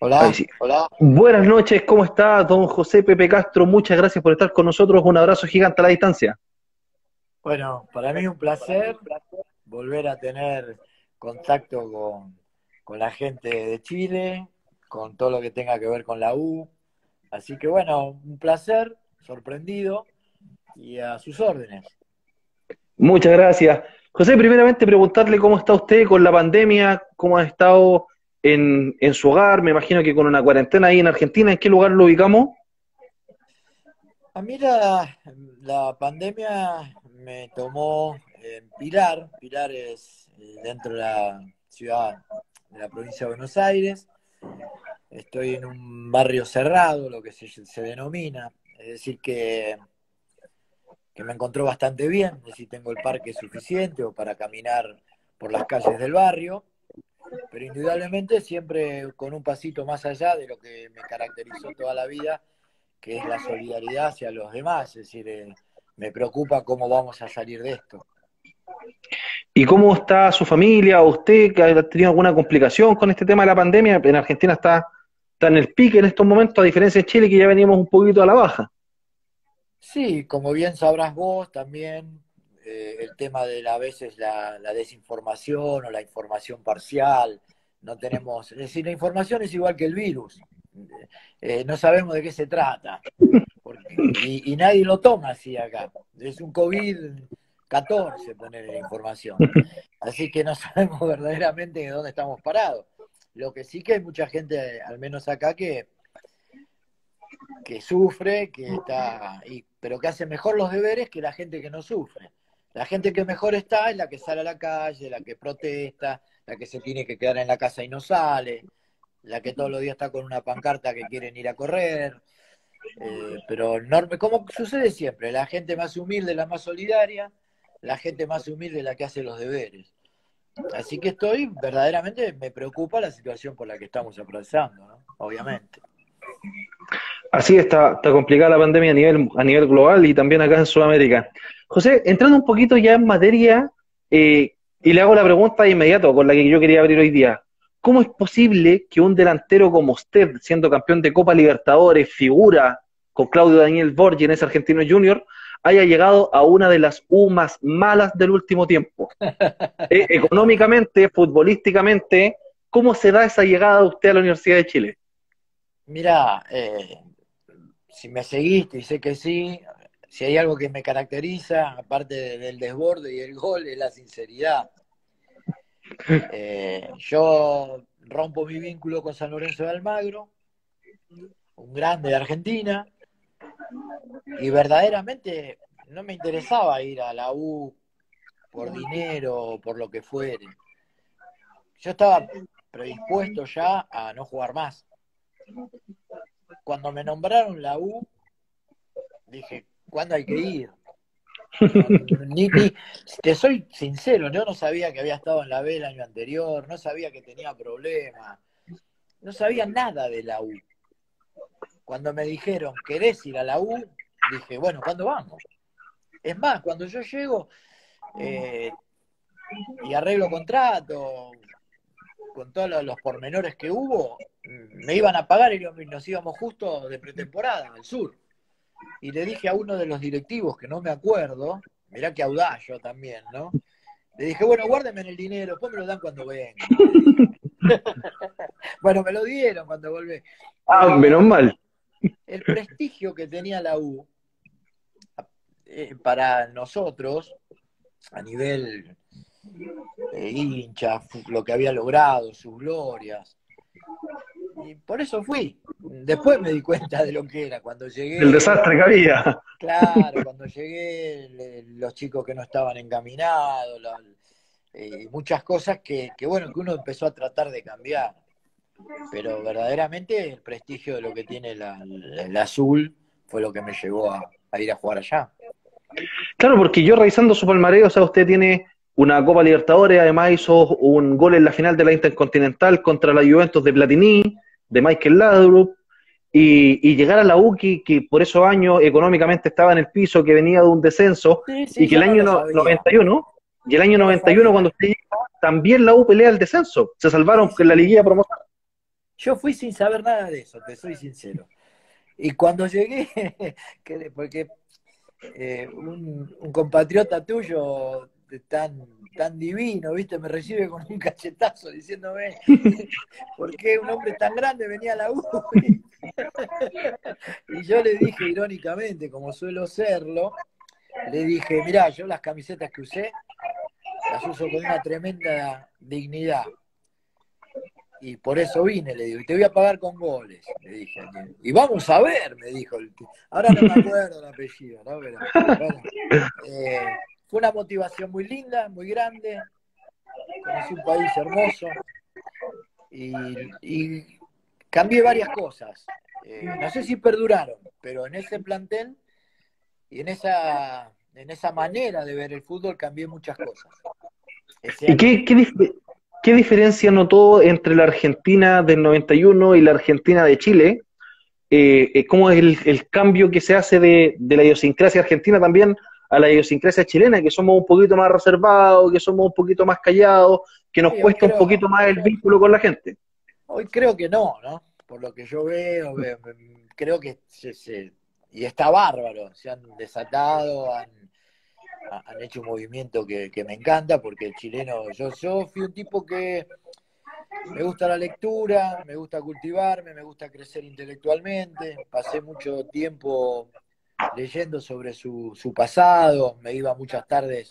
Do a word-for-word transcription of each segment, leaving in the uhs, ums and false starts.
Hola, sí. Hola. Buenas noches, ¿cómo está don José Pepe Castro? Muchas gracias por estar con nosotros, un abrazo gigante a la distancia. Bueno, para mí es un placer, un placer volver a tener contacto con, con la gente de Chile, con todo lo que tenga que ver con la U, así que bueno, un placer, sorprendido, y a sus órdenes. Muchas gracias. José, primeramente preguntarle cómo está usted con la pandemia, cómo ha estado... En, en su hogar, me imagino que con una cuarentena ahí en Argentina. ¿En qué lugar lo ubicamos? A mí la, la pandemia me tomó en Pilar. Pilar es dentro de la ciudad, de la provincia de Buenos Aires. Estoy en un barrio cerrado, lo que se, se denomina. Es decir que, que me encontró bastante bien. Es decir, tengo el parque suficiente o para caminar por las calles del barrio. Pero indudablemente siempre con un pasito más allá de lo que me caracterizó toda la vida, que es la solidaridad hacia los demás. Es decir, eh, me preocupa cómo vamos a salir de esto. ¿Y cómo está su familia? ¿Usted que ha tenido alguna complicación con este tema de la pandemia? En Argentina está, está en el pique en estos momentos, a diferencia de Chile, que ya venimos un poquito a la baja. Sí, como bien sabrás vos también... Eh, el tema de la, a veces la, la desinformación o la información parcial, no tenemos... Es decir, la información es igual que el virus, eh, no sabemos de qué se trata, porque, y, y nadie lo toma así acá. Es un COVID catorce poner la información, así que no sabemos verdaderamente de dónde estamos parados. Lo que sí que hay mucha gente, al menos acá, que, que sufre, que está y, pero que hace mejor los deberes que la gente que no sufre. La gente que mejor está es la que sale a la calle, la que protesta, la que se tiene que quedar en la casa y no sale, la que todos los días está con una pancarta que quieren ir a correr. Eh, pero enorme, como sucede siempre, la gente más humilde, la más solidaria, la gente más humilde la que hace los deberes. Así que estoy, verdaderamente me preocupa la situación por la que estamos atravesando, ¿no? Obviamente. Así está, está complicada la pandemia a nivel, a nivel global y también acá en Sudamérica. José, entrando un poquito ya en materia, eh, y le hago la pregunta de inmediato con la que yo quería abrir hoy día. ¿Cómo es posible que un delantero como usted, siendo campeón de Copa Libertadores, figura con Claudio Daniel Borghi en ese Argentino Junior, haya llegado a una de las U más malas del último tiempo? eh, económicamente, futbolísticamente, ¿cómo se da esa llegada de usted a la Universidad de Chile? Mirá, eh... si me seguiste, y sé que sí, si hay algo que me caracteriza, aparte del desborde y el gol, es la sinceridad. Eh, yo rompo mi vínculo con San Lorenzo de Almagro, un grande de Argentina, y verdaderamente no me interesaba ir a la U por dinero o por lo que fuere. Yo estaba predispuesto ya a no jugar más. Cuando me nombraron la U, dije, ¿cuándo hay que ir? No, ni, ni, te soy sincero, yo no sabía que había estado en la B el año anterior, no sabía que tenía problemas, no sabía nada de la U. Cuando me dijeron, ¿querés ir a la U? Dije, bueno, ¿cuándo vamos? Es más, cuando yo llego eh, y arreglo contrato, con todos los pormenores que hubo, me iban a pagar y nos íbamos justo de pretemporada al sur. Y le dije a uno de los directivos, que no me acuerdo, mirá que audaz yo también, ¿no? Le dije, bueno, guárdeme el dinero, después me lo dan cuando venga. Bueno, me lo dieron cuando volví. Ah, menos mal. El prestigio que tenía la U eh, para nosotros, a nivel eh, hincha, lo que había logrado, sus glorias, y por eso fui. Después me di cuenta de lo que era cuando llegué. El desastre que había. Claro, cuando llegué, le, los chicos que no estaban encaminados, la, eh, muchas cosas que, que, bueno, que uno empezó a tratar de cambiar. Pero verdaderamente el prestigio de lo que tiene la, la, el azul fue lo que me llevó a, a ir a jugar allá. Claro, porque yo revisando su palmarés, o sea, usted tiene una Copa Libertadores, además hizo un gol en la final de la Intercontinental contra la Juventus de Platini, de Michael Laudrup, y, y llegar a la U, que, que por esos años económicamente estaba en el piso, que venía de un descenso, sí, sí, y que el año noventa y uno, y el año noventa y uno cuando usted llegó, también la U pelea el descenso, se salvaron en la liguilla promocional. Yo fui sin saber nada de eso, te soy sincero. Y cuando llegué, porque eh, un, un compatriota tuyo tan, tan divino, viste, me recibe con un cachetazo diciéndome ¿por qué un hombre tan grande venía a la U? Y yo le dije irónicamente, como suelo serlo, le dije, mirá, yo las camisetas que usé las uso con una tremenda dignidad. Y por eso vine, le digo, y te voy a pagar con goles, le dije. Y vamos a ver, me dijo el tío. Ahora no me acuerdo el apellido, ¿no? Pero, bueno, eh, fue una motivación muy linda, muy grande. Conocí un país hermoso. Y, y cambié varias cosas. Eh, no sé si perduraron, pero en ese plantel y en esa, en esa manera de ver el fútbol cambié muchas cosas. Ese ¿Y qué, qué dice? ¿Qué diferencia notó entre la Argentina del noventa y uno y la Argentina de Chile? Eh, ¿Cómo es el, el cambio que se hace de, de la idiosincrasia argentina también a la idiosincrasia chilena? Que somos un poquito más reservados, que somos un poquito más callados, que nos sí, cuesta creo, un poquito más el vínculo con la gente. Hoy creo que no, ¿no? Por lo que yo veo, veo creo que se, se, y está bárbaro, se han desatado, han... han hecho un movimiento que, que me encanta, porque el chileno, yo, yo fui un tipo que me gusta la lectura, me gusta cultivarme, me gusta crecer intelectualmente, pasé mucho tiempo leyendo sobre su, su pasado, me iba muchas tardes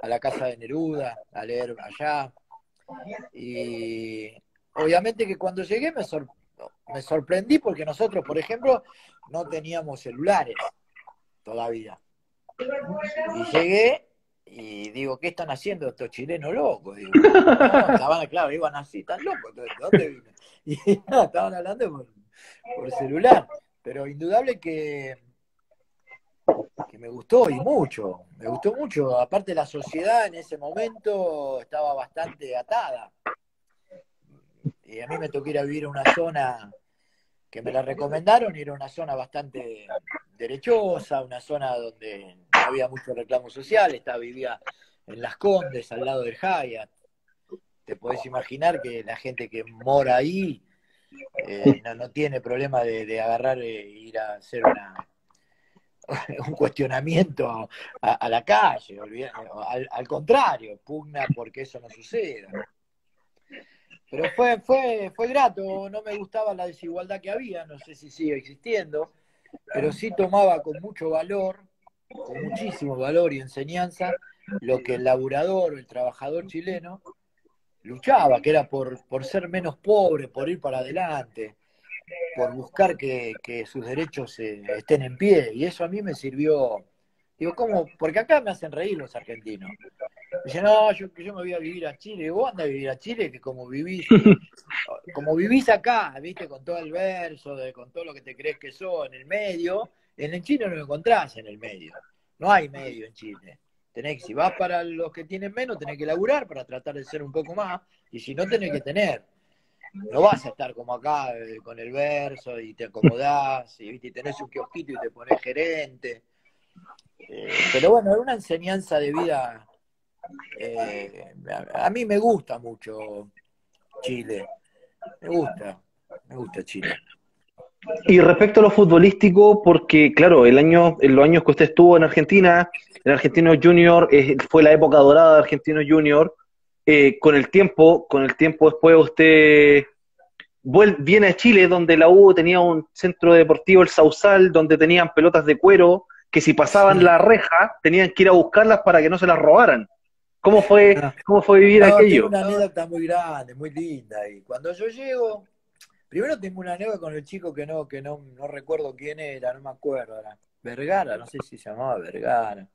a la casa de Neruda a leer allá, y obviamente que cuando llegué me, sor, me sorprendí porque nosotros, por ejemplo, no teníamos celulares todavía. Y llegué y digo, ¿qué están haciendo estos chilenos locos? Digo, no, estaban, claro, iban así, tan locos, ¿dónde vine? Y no, estaban hablando por, por celular. Pero indudable que, que me gustó y mucho, me gustó mucho. Aparte la sociedad en ese momento estaba bastante atada. Y a mí me tocó ir a vivir a una zona que me la recomendaron, y era una zona bastante derechosa, una zona donde había mucho reclamo social, estaba, vivía en Las Condes, al lado del Hyatt. Te podés imaginar que la gente que mora ahí eh, no, no tiene problema de, de agarrar e ir a hacer una, un cuestionamiento a, a la calle, al, al contrario, pugna porque eso no suceda. Pero fue, fue, fue grato, no me gustaba la desigualdad que había, no sé si sigue existiendo, pero sí tomaba con mucho valor, con muchísimo valor y enseñanza, lo que el laburador, el trabajador chileno, luchaba, que era por, por ser menos pobre, por ir para adelante, por buscar que, que sus derechos eh, estén en pie, y eso a mí me sirvió. Digo, ¿cómo? Porque acá me hacen reír los argentinos. Dice, no, yo, yo me voy a vivir a Chile. Vos andás a vivir a Chile, que como vivís, como vivís acá, viste, con todo el verso, de, con todo lo que te crees que sos en el medio, en el Chile no lo encontrás en el medio. No hay medio en Chile. Tenés que, si vas para los que tienen menos, tenés que laburar para tratar de ser un poco más, y si no, tenés que tener. No vas a estar como acá, eh, con el verso, y te acomodás, y, ¿viste? Y tenés un kiosquito y te ponés gerente. Eh, pero bueno, es una enseñanza de vida. Eh, a mí me gusta mucho Chile, me gusta, me gusta Chile. Y respecto a lo futbolístico, porque claro, el año, en los años que usted estuvo en Argentina, en Argentino Junior, eh, fue la época dorada de Argentino Junior. Eh, con el tiempo, con el tiempo después usted vuelve, viene a Chile, donde la U tenía un centro deportivo, el Sauzal, donde tenían pelotas de cuero, que si pasaban sí. la reja, tenían que ir a buscarlas para que no se las robaran. ¿Cómo fue, cómo fue vivir no, aquello? Tengo una anécdota muy grande, muy linda. Y cuando yo llego, primero tengo una anécdota con el chico que no que no, no recuerdo quién era, no me acuerdo. Era Vergara, no sé si se llamaba Vergara,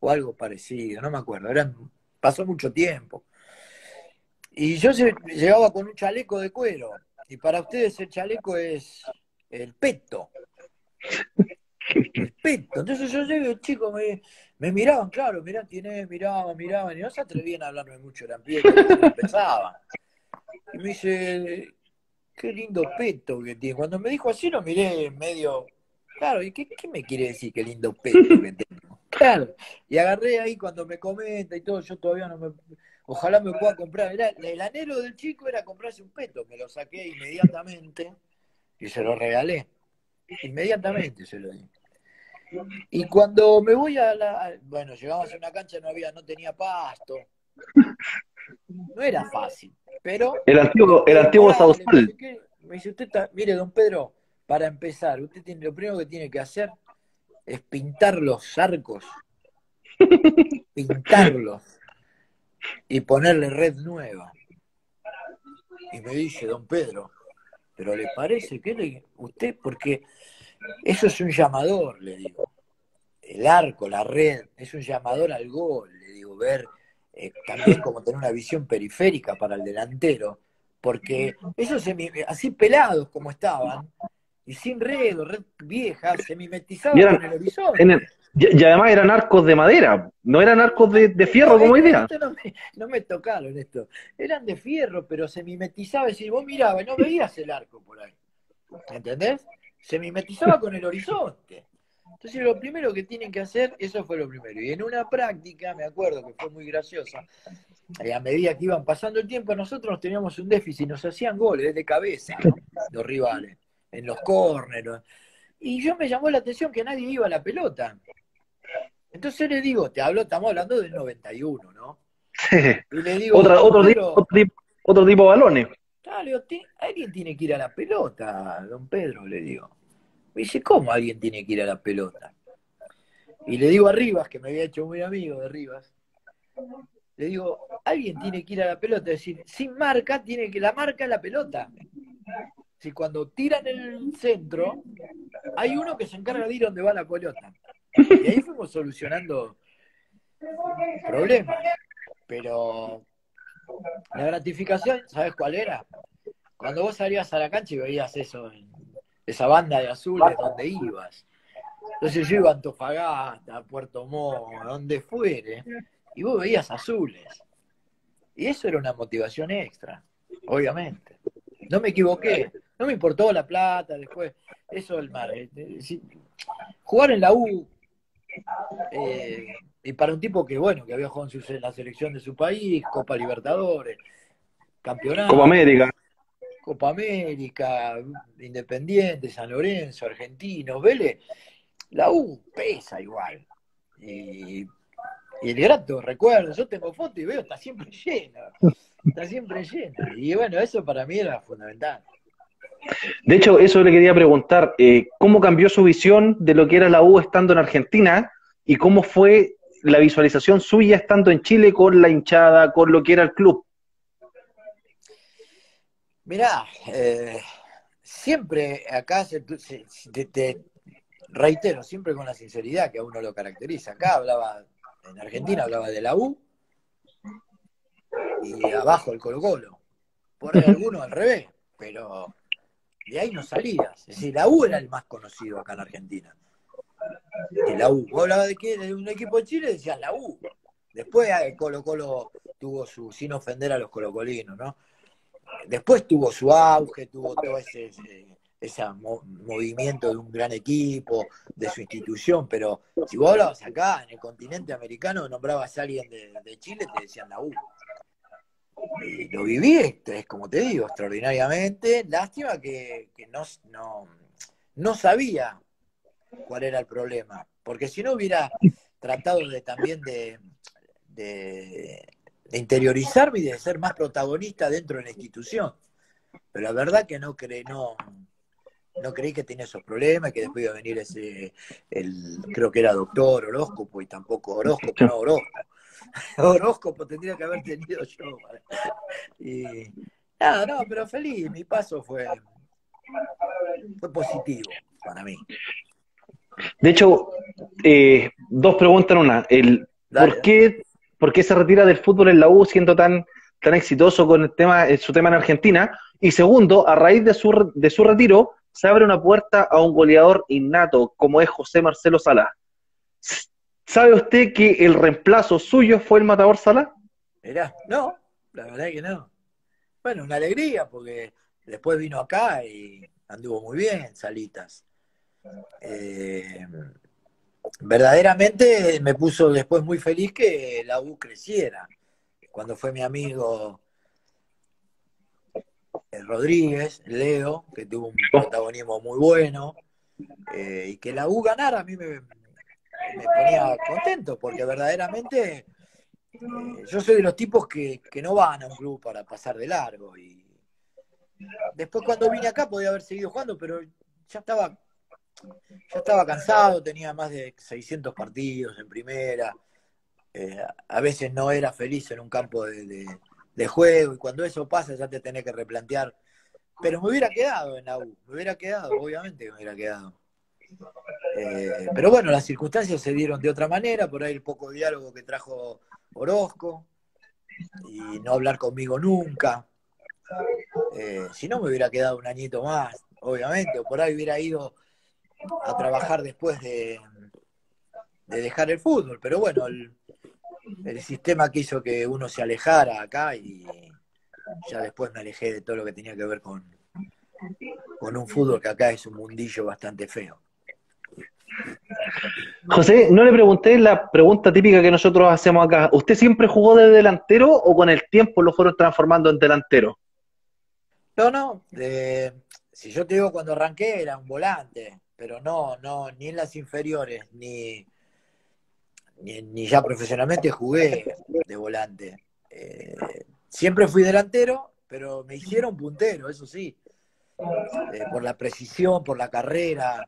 o algo parecido, no me acuerdo. Eran, pasó mucho tiempo. Y yo se, llegaba con un chaleco de cuero. Y para ustedes el chaleco es el peto. Respecto. Entonces yo llegué, chicos, me, me miraban, claro, miran quién es, miraban, miraban, y no se atrevían a hablarme mucho, eran pibes que pensaban. Y me dice, qué lindo peto que tiene. Cuando me dijo así, lo miré medio, claro, ¿y qué, qué me quiere decir qué lindo peto que tengo? Claro, y agarré ahí cuando me comenta y todo, yo todavía no me... Ojalá me pueda comprar. Era, el anhelo del chico era comprarse un peto. Me lo saqué inmediatamente y se lo regalé. Inmediatamente se lo di. Y cuando me voy a la... Bueno, llegamos a una cancha, no había, no tenía pasto. No era fácil, pero... El antiguo, el antiguo Sauzal. Me dice, usted está... Mire, don Pedro, para empezar, usted tiene lo primero que tiene que hacer es pintar los arcos. Pintarlos. Y ponerle red nueva. Y me dice, don Pedro, ¿pero le parece que le, usted? Porque eso es un llamador, le digo. El arco, la red, es un llamador al gol, le digo, ver eh, también como tener una visión periférica para el delantero. Porque eso se me, así pelados como estaban, y sin red, red vieja, se mimetizaban con el horizonte. En el... Y además eran arcos de madera, no eran arcos de, de fierro no, como idea. No me, no me tocaron esto. Eran de fierro, pero se mimetizaba. Es decir, vos mirabas, no veías el arco por ahí. ¿Entendés? Se mimetizaba con el horizonte. Entonces lo primero que tienen que hacer, eso fue lo primero. Y en una práctica, me acuerdo que fue muy graciosa, a medida que iban pasando el tiempo, nosotros teníamos un déficit, nos hacían goles de cabeza los rivales, en los córneros. Y yo me llamó la atención que nadie iba a la pelota. Entonces le digo, te hablo, estamos hablando del noventa y uno, ¿no? Sí. Y le digo, Otra, otro, Pedro, tipo, otro, tipo, otro tipo de balones. Claro, alguien tiene que ir a la pelota, don Pedro, le digo. Me dice, ¿cómo alguien tiene que ir a la pelota? Y le digo a Rivas, que me había hecho muy amigo de Rivas, le digo, alguien tiene que ir a la pelota, es decir, sin marca, tiene que la marca la pelota. Si cuando tiran el centro, hay uno que se encarga de ir donde va la pelota. Y ahí fuimos solucionando problemas. Pero la gratificación, ¿sabes cuál era? Cuando vos salías a la cancha y veías eso, esa banda de azules donde ibas. Entonces yo iba a Antofagasta, a Puerto Montt, donde fuere, y vos veías azules. Y eso era una motivación extra, obviamente. No me equivoqué. No me importó la plata, después, eso del mar. Si, jugar en la U, eh, y para un tipo que, bueno, que había jugado en, su, en la selección de su país, Copa Libertadores, campeonato. Copa América. Copa América, Independiente, San Lorenzo, Argentino, Vélez. La U pesa igual. Y, y el grato recuerdo, yo tengo fotos y veo, está siempre llena. Está siempre llena. Y bueno, eso para mí era fundamental. De hecho, eso le quería preguntar, eh, ¿cómo cambió su visión de lo que era la U estando en Argentina? ¿Y cómo fue la visualización suya estando en Chile con la hinchada, con lo que era el club? Mirá, eh, siempre acá, se, se, te, te reitero, siempre con la sinceridad que a uno lo caracteriza. Acá hablaba, en Argentina hablaba de la U y abajo el Colo-Colo. Por ahí algunos al revés, pero... de ahí no salías. Es decir, la U era el más conocido acá en Argentina. De la U. Vos hablabas de que de un equipo de Chile, decías la U. Después el Colo-Colo tuvo su, sin ofender a los colocolinos, ¿no? Después tuvo su auge, tuvo todo ese, ese, ese movimiento de un gran equipo, de su institución, pero si vos hablabas acá, en el continente americano, nombrabas a alguien de, de Chile, te decían la U. Y lo viví, es como te digo, extraordinariamente. Lástima que, que no, no, no sabía cuál era el problema, porque si no hubiera tratado de también de, de, de interiorizarme y de ser más protagonista dentro de la institución. Pero la verdad que no, cre, no, no creí que tenía esos problemas, que después iba a venir ese, el, creo que era doctor horóscopo, y tampoco horóscopo, no horóscopo. Horóscopo tendría que haber tenido yo. Y, nada, no, pero feliz, mi paso fue, fue positivo para mí. De hecho, eh, dos preguntas en una. El, Dale, ¿por, qué, ¿Por qué se retira del fútbol en la U siendo tan, tan exitoso con el tema, su tema en Argentina? Y segundo, a raíz de su, de su retiro, se abre una puerta a un goleador innato, como es José Marcelo Salas. ¿Sabe usted que el reemplazo suyo fue el matador Salas? Mirá, no, la verdad es que no. Bueno, una alegría, porque después vino acá y anduvo muy bien, Salitas. Eh, verdaderamente me puso después muy feliz que la U creciera. Cuando fue mi amigo Rodríguez, Leo, que tuvo un protagonismo muy bueno, eh, y que la U ganara, a mí me, me ponía contento, porque verdaderamente eh, yo soy de los tipos que, que no van a un club para pasar de largo. Y después cuando vine acá podía haber seguido jugando, pero ya estaba, ya estaba cansado, tenía más de seiscientos partidos en primera, eh, a veces no era feliz en un campo de... de de juego, y cuando eso pasa ya te tenés que replantear. Pero me hubiera quedado en la U, me hubiera quedado, obviamente que me hubiera quedado. Eh, pero bueno, las circunstancias se dieron de otra manera, por ahí el poco diálogo que trajo Orozco, y no hablar conmigo nunca. Eh, si no, me hubiera quedado un añito más, obviamente, o por ahí hubiera ido a trabajar después de, de dejar el fútbol, pero bueno, el... el sistema que hizo que uno se alejara acá, y ya después me alejé de todo lo que tenía que ver con, con un fútbol que acá es un mundillo bastante feo. José, no le pregunté la pregunta típica que nosotros hacemos acá. ¿Usted siempre jugó de delantero o con el tiempo lo fueron transformando en delantero? No, no. Eh, si yo te digo, cuando arranqué era un volante, pero no, no, ni en las inferiores, ni... Ni, ni ya profesionalmente jugué de volante. Eh, siempre fui delantero, pero me hicieron puntero, eso sí. Eh, por la precisión, por la carrera.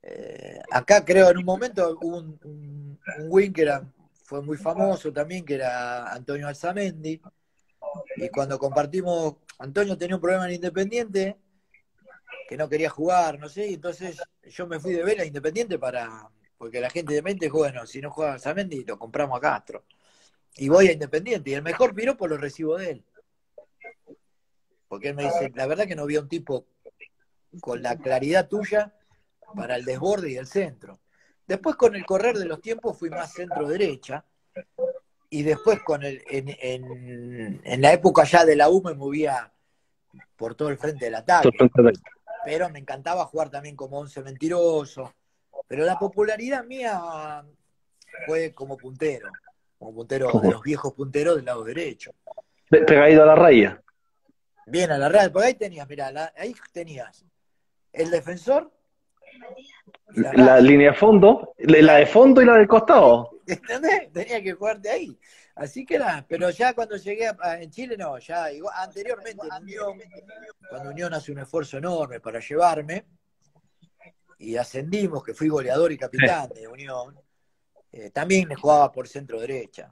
Eh, acá creo en un momento hubo un, un, un wing que era, fue muy famoso también, que era Antonio Alzamendi. Y cuando compartimos, Antonio tenía un problema en Independiente, que no quería jugar, no sé, entonces yo me fui de Vélez a Independiente para... porque la gente de mente dijo, bueno, si no juega Alzamendi, lo compramos a Castro. Y voy a Independiente, y el mejor piropo lo recibo de él. Porque él me dice, la verdad que no vi a un tipo con la claridad tuya para el desborde y el centro. Después, con el correr de los tiempos, fui más centro-derecha, y después con el, en, en, en la época ya de la U me movía por todo el frente del ataque. Pero me encantaba jugar también como once mentiroso. Pero la popularidad mía fue como puntero, como puntero ¿Cómo? de los viejos punteros del lado derecho. Pegadito a la raya. Bien, a la raya, porque ahí tenías, mirá, la, ahí tenías el defensor. La, la línea de fondo, la de fondo y la del costado. ¿Entendés? Tenía que jugarte ahí. Así que era, pero ya cuando llegué a, en Chile, no, ya igual, anteriormente, anteriormente, cuando Unión hace un esfuerzo enorme para llevarme, y ascendimos, que fui goleador y capitán de Unión, eh, también jugaba por centro derecha.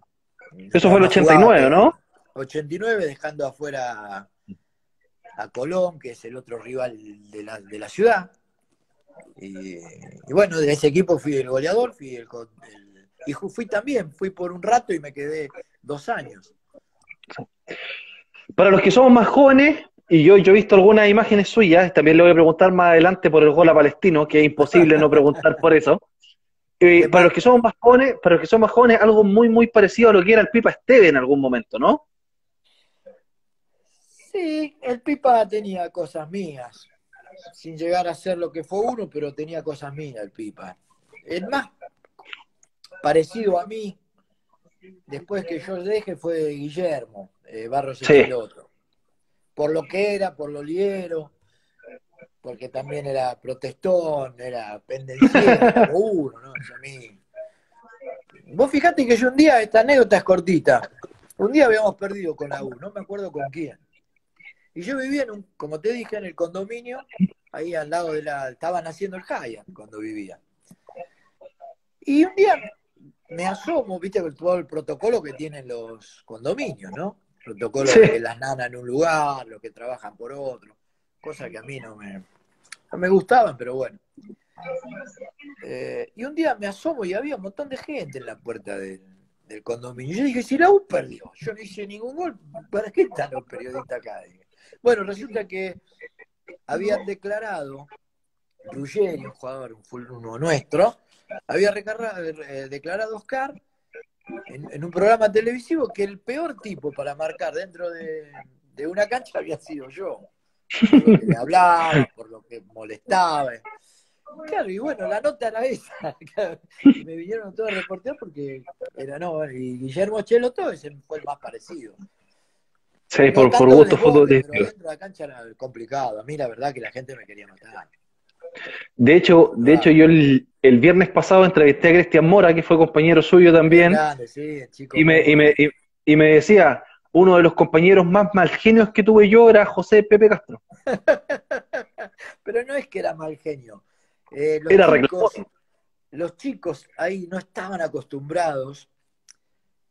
Eso fue el ochenta y nueve, ¿no? ochenta y nueve, dejando afuera a Colón, que es el otro rival de la, de la ciudad. Y, y bueno, de ese equipo fui el goleador, fui el, el y fui también, fui por un rato y me quedé dos años. Para los que somos más jóvenes, y yo, yo he visto algunas imágenes suyas, también le voy a preguntar más adelante por el gol a Palestino, que es imposible no preguntar por eso. Eh, para los que somos más jóvenes, para los que somos más jóvenes, algo muy muy parecido a lo que era el Pipa Esteve en algún momento, ¿no? Sí, el Pipa tenía cosas mías, sin llegar a ser lo que fue uno, pero tenía cosas mías el Pipa. El más parecido a mí, después que yo dejé, fue Guillermo, eh, Barros y el otro. Por lo que era, por lo liero, porque también era protestón, era pendenciero, como uno, ¿no? A mí. Vos fijate que yo un día, esta anécdota es cortita, un día habíamos perdido con la U, no me acuerdo con quién. Y yo vivía, en un, como te dije, en el condominio, ahí al lado de la... Estaban haciendo el Hyatt cuando vivía. Y un día me asomo, viste, todo el protocolo que tienen los condominios, ¿no? Protocolo sí. de las nanas en un lugar, los que trabajan por otro, cosas que a mí no me, no me gustaban, pero bueno. Eh, y un día me asomo y había un montón de gente en la puerta del, del condominio. Yo dije, si la U perdió, yo no hice ningún gol, ¿para qué están los periodistas acá? Bueno, resulta que habían declarado Ruggeri, un jugador, uno nuestro, había recargado, eh, declarado Oscar en, en un programa televisivo que el peor tipo para marcar dentro de, de una cancha había sido yo. Por lo que le hablaba, por lo que molestaba. Claro, y bueno, la nota era esa. Me vinieron todos a reportear porque era no, y Guillermo Chelotto ese fue el más parecido. Sí, no por, por voto futbolístico. Pero dentro de la cancha era complicado. A mí la verdad que la gente me quería matar. De hecho, de hecho yo el, el viernes pasado entrevisté a Cristian Mora, que fue compañero suyo también. Grande, sí, chico. Y me, y me, y, y me decía, uno de los compañeros más mal genios que tuve yo era José Pepe Castro. Pero no es que era mal genio. Eh, los, era chicos, los chicos ahí no estaban acostumbrados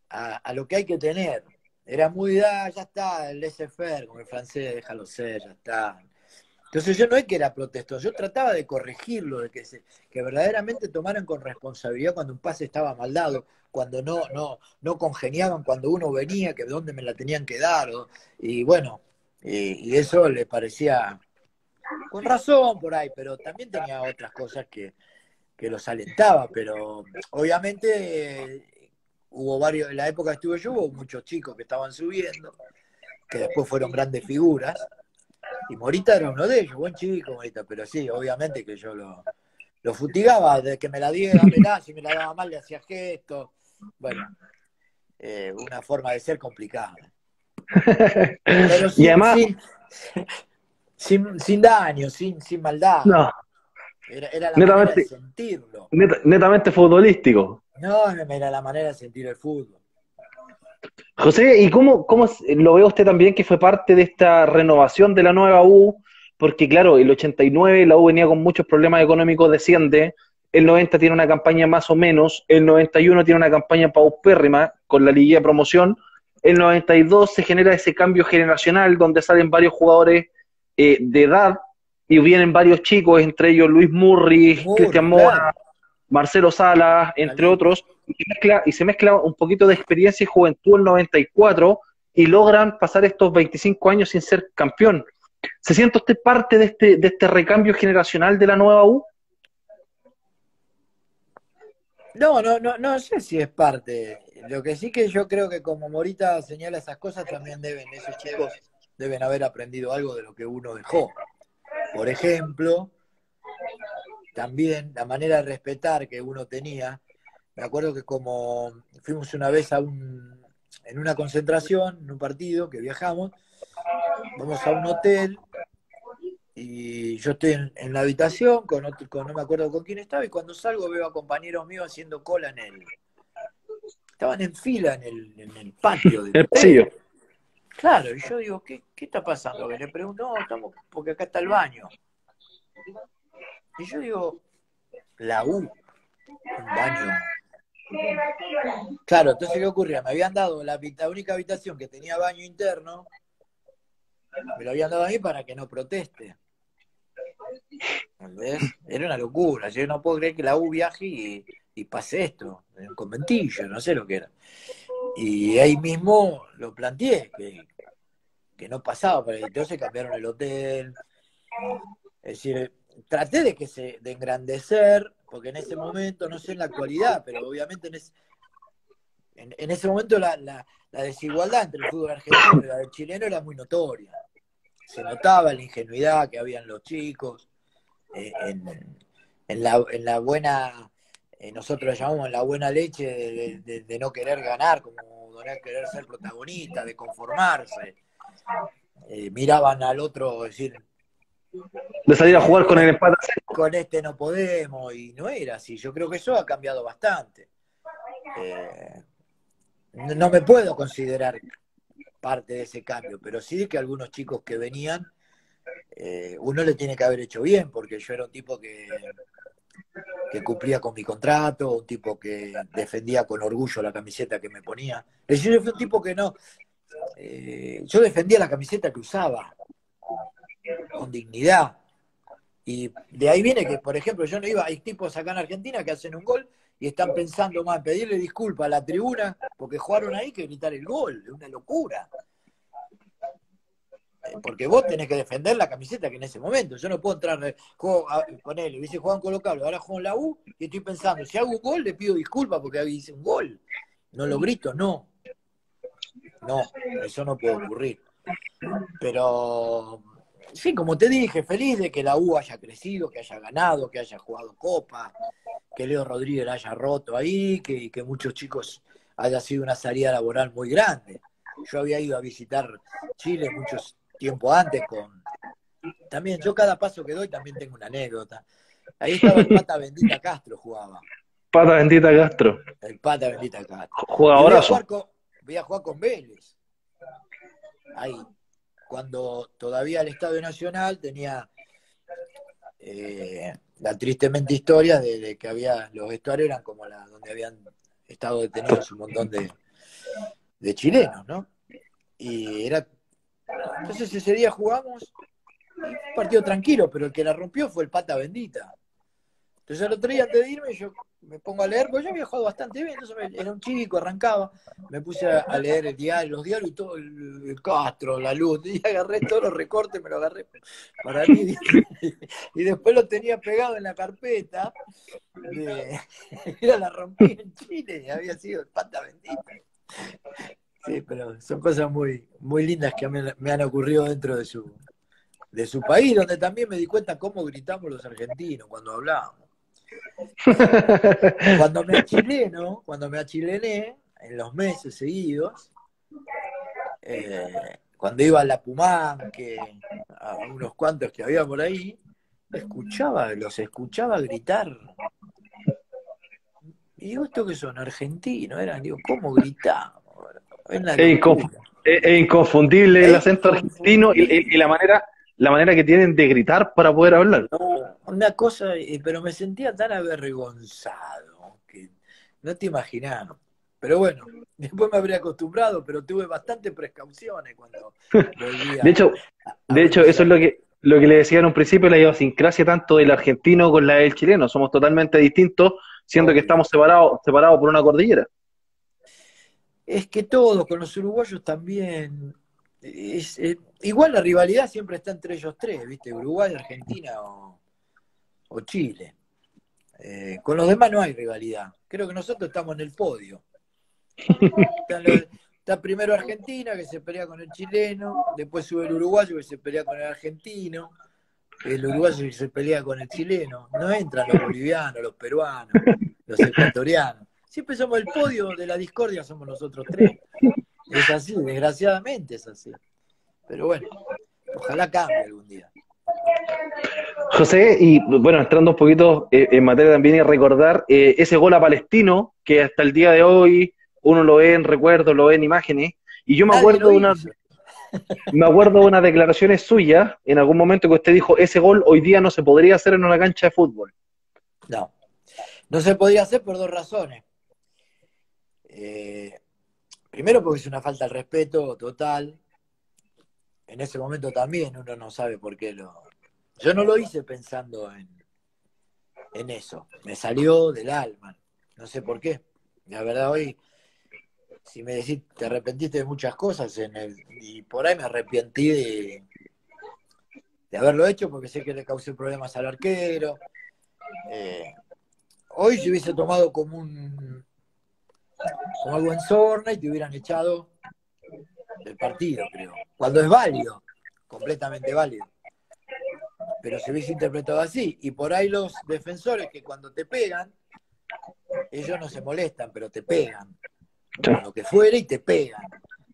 a, a lo que hay que tener. Era muy, ah, ya está, el laissez-faire, con el francés, déjalo ser, ya está. Entonces yo no es que era protestoso, yo trataba de corregirlo, de que, se, que verdaderamente tomaran con responsabilidad cuando un pase estaba mal dado, cuando no, no, no congeniaban, cuando uno venía, que de dónde me la tenían que dar, o, y bueno, y, y eso le parecía con razón por ahí, pero también tenía otras cosas que, que los alentaba, pero obviamente eh, hubo varios, en la época que estuve yo hubo muchos chicos que estaban subiendo, que después fueron grandes figuras, y Morita era uno de ellos, buen chico Morita, pero sí, obviamente que yo lo, lo futigaba, de que me la diera, mirá, si me la daba mal le hacía gestos, bueno, eh, una forma de ser complicada. Pero sin, y además... Sin, sin, sin daño, sin, sin maldad. No. Era, era la netamente, manera de sentirlo. Net, netamente futbolístico. No, era la manera de sentir el fútbol. José, ¿y cómo, cómo lo ve usted también que fue parte de esta renovación de la nueva U? Porque claro, el ochenta y nueve la U venía con muchos problemas económicos, desciende, el noventa tiene una campaña más o menos, el noventa y uno tiene una campaña paupérrima con la liguilla de promoción, el noventa y dos se genera ese cambio generacional donde salen varios jugadores eh, de edad y vienen varios chicos, entre ellos Luis Murri, uh, Cristian Mora, claro. Marcelo Salas, entre otros, y se, mezcla, y se mezcla un poquito de experiencia y juventud en noventa y cuatro, y logran pasar estos veinticinco años sin ser campeón. ¿Se siente usted parte de este, de este recambio generacional de la nueva U? No, no, no, no sé si es parte. Lo que sí que yo creo que como Morita señala esas cosas, también deben, esos chicos deben haber aprendido algo de lo que uno dejó. Por ejemplo... También la manera de respetar que uno tenía. Me acuerdo que como fuimos una vez a un, en una concentración, en un partido, que viajamos, vamos a un hotel y yo estoy en, en la habitación, con, otro, con no me acuerdo con quién estaba, y cuando salgo veo a compañeros míos haciendo cola en él. Estaban en fila en el, en el patio. Del hotel. Claro, y yo digo, ¿qué, qué está pasando? Que le pregunto, no, estamos, porque acá está el baño. Y yo digo, la U, un baño. Claro, entonces, ¿qué ocurría? Me habían dado la, la única habitación que tenía baño interno, me lo habían dado a mí para que no proteste. ¿Entendés? Era una locura. Yo no puedo creer que la U viaje y, y pase esto, en un conventillo, no sé lo que era. Y ahí mismo lo planteé, que, que no pasaba. Pero entonces cambiaron el hotel. Es decir... Traté de que se de engrandecer, porque en ese momento, no sé en la actualidad, pero obviamente en, es, en, en ese momento la, la, la desigualdad entre el fútbol argentino y la del chileno era muy notoria. Se notaba la ingenuidad que habían los chicos, eh, en, en, la, en la buena, eh, nosotros llamamos la buena leche de, de, de no querer ganar, como de querer ser protagonista, de conformarse. Eh, miraban al otro, es decir... De salir a jugar con el empate. Con este no podemos, y no era así. Yo creo que eso ha cambiado bastante. Eh, no me puedo considerar parte de ese cambio, pero sí que algunos chicos que venían, eh, uno le tiene que haber hecho bien, porque yo era un tipo que, que cumplía con mi contrato, un tipo que defendía con orgullo la camiseta que me ponía. Es decir, yo fui un tipo que no... Eh, yo defendía la camiseta que usaba. Con dignidad. Y de ahí viene que, por ejemplo, yo no iba, hay tipos acá en Argentina que hacen un gol y están pensando más en pedirle disculpas a la tribuna porque jugaron ahí que gritar el gol, es una locura. porque vos tenés que defender la camiseta que en ese momento, yo no puedo entrar, juego a, con él, hubiese jugado en Colo-Colo, ahora juego en la U, y estoy pensando, si hago un gol le pido disculpas porque hice un gol, no lo grito, no, no, eso no puede ocurrir, pero sí, como te dije, feliz de que la U haya crecido, que haya ganado, que haya jugado Copa, que Leo Rodríguez la haya roto ahí, que, que muchos chicos haya sido una salida laboral muy grande. Yo había ido a visitar Chile muchos tiempo antes con... También, yo cada paso que doy también tengo una anécdota. Ahí estaba el Pata Bendita Castro, jugaba. Pata Bendita Castro. El Pata Bendita Castro. Jugadorazo. Voy a jugar con, voy a jugar con Vélez. Ahí. Cuando todavía el Estadio Nacional tenía eh, la tristemente historia de, de que había, los vestuarios eran como la donde habían estado detenidos un montón de, de chilenos, ¿no? Y era, entonces ese día jugamos un partido tranquilo, pero el que la rompió fue el Pata Bendita. Entonces al otro día antes de irme yo me pongo a leer, porque yo había jugado bastante bien, entonces me, era un chico, arrancaba, me puse a, a leer el diario, los diarios y todo, el, el Castro, la luz, y agarré todos los recortes, me lo agarré para mí, y, y después lo tenía pegado en la carpeta, de, era la rompí en Chile, y había sido el Pata Bendita. Sí, pero son cosas muy, muy lindas que me, me han ocurrido dentro de su, de su país, donde también me di cuenta cómo gritamos los argentinos cuando hablábamos. Cuando me achileno, cuando me achilené, en los meses seguidos, eh, cuando iba a la Pumanque, a unos cuantos que había por ahí, escuchaba, los escuchaba gritar. Y digo, ¿esto que son? Argentinos, eran, digo, ¿cómo gritamos? Es inconfundible el acento argentino y, y, y la manera... la manera que tienen de gritar para poder hablar. No, una cosa, pero me sentía tan avergonzado, que no te imaginás. Pero bueno, después me habría acostumbrado, pero tuve bastantes precauciones cuando volví a, de hecho, a, a de hecho eso es lo que, lo que le decía en un principio, la idiosincrasia tanto del argentino con la del chileno. Somos totalmente distintos, siendo que estamos separados, separados por una cordillera. Es que todos, con los uruguayos también... Es, es, igual la rivalidad siempre está entre ellos tres, ¿viste? Uruguay, Argentina o, o Chile. Eh, con los demás no hay rivalidad. Creo que nosotros estamos en el podio. Está, lo, está primero Argentina, que se pelea con el chileno, después sube el uruguayo, que se pelea con el argentino, el uruguayo que se pelea con el chileno. No entran los bolivianos, los peruanos, los ecuatorianos. Siempre somos el podio de la discordia, somos nosotros tres. Es así, desgraciadamente es así. Pero bueno, ojalá cambie algún día. José, y bueno, entrando un poquito eh, en materia también y recordar eh, ese gol a Palestino, que hasta el día de hoy uno lo ve en recuerdos, lo ve en imágenes, y yo me acuerdo de unas, me acuerdo de unas declaraciones suyas, en algún momento que usted dijo, ese gol hoy día no se podría hacer en una cancha de fútbol. No, no se podía hacer por dos razones. Eh... Primero porque es una falta de respeto total. En ese momento también uno no sabe por qué lo... Yo no lo hice pensando en, en eso. Me salió del alma. No sé por qué. La verdad hoy, si me decís, te arrepentiste de muchas cosas en el... y por ahí me arrepentí de, de haberlo hecho porque sé que le causé problemas al arquero. Eh, hoy si hubiese tomado como un... como algo en sorna y te hubieran echado del partido, creo. Cuando es válido, completamente válido. Pero se hubiese interpretado así. Y por ahí los defensores que cuando te pegan, ellos no se molestan, pero te pegan. Con lo que fuera y te pegan.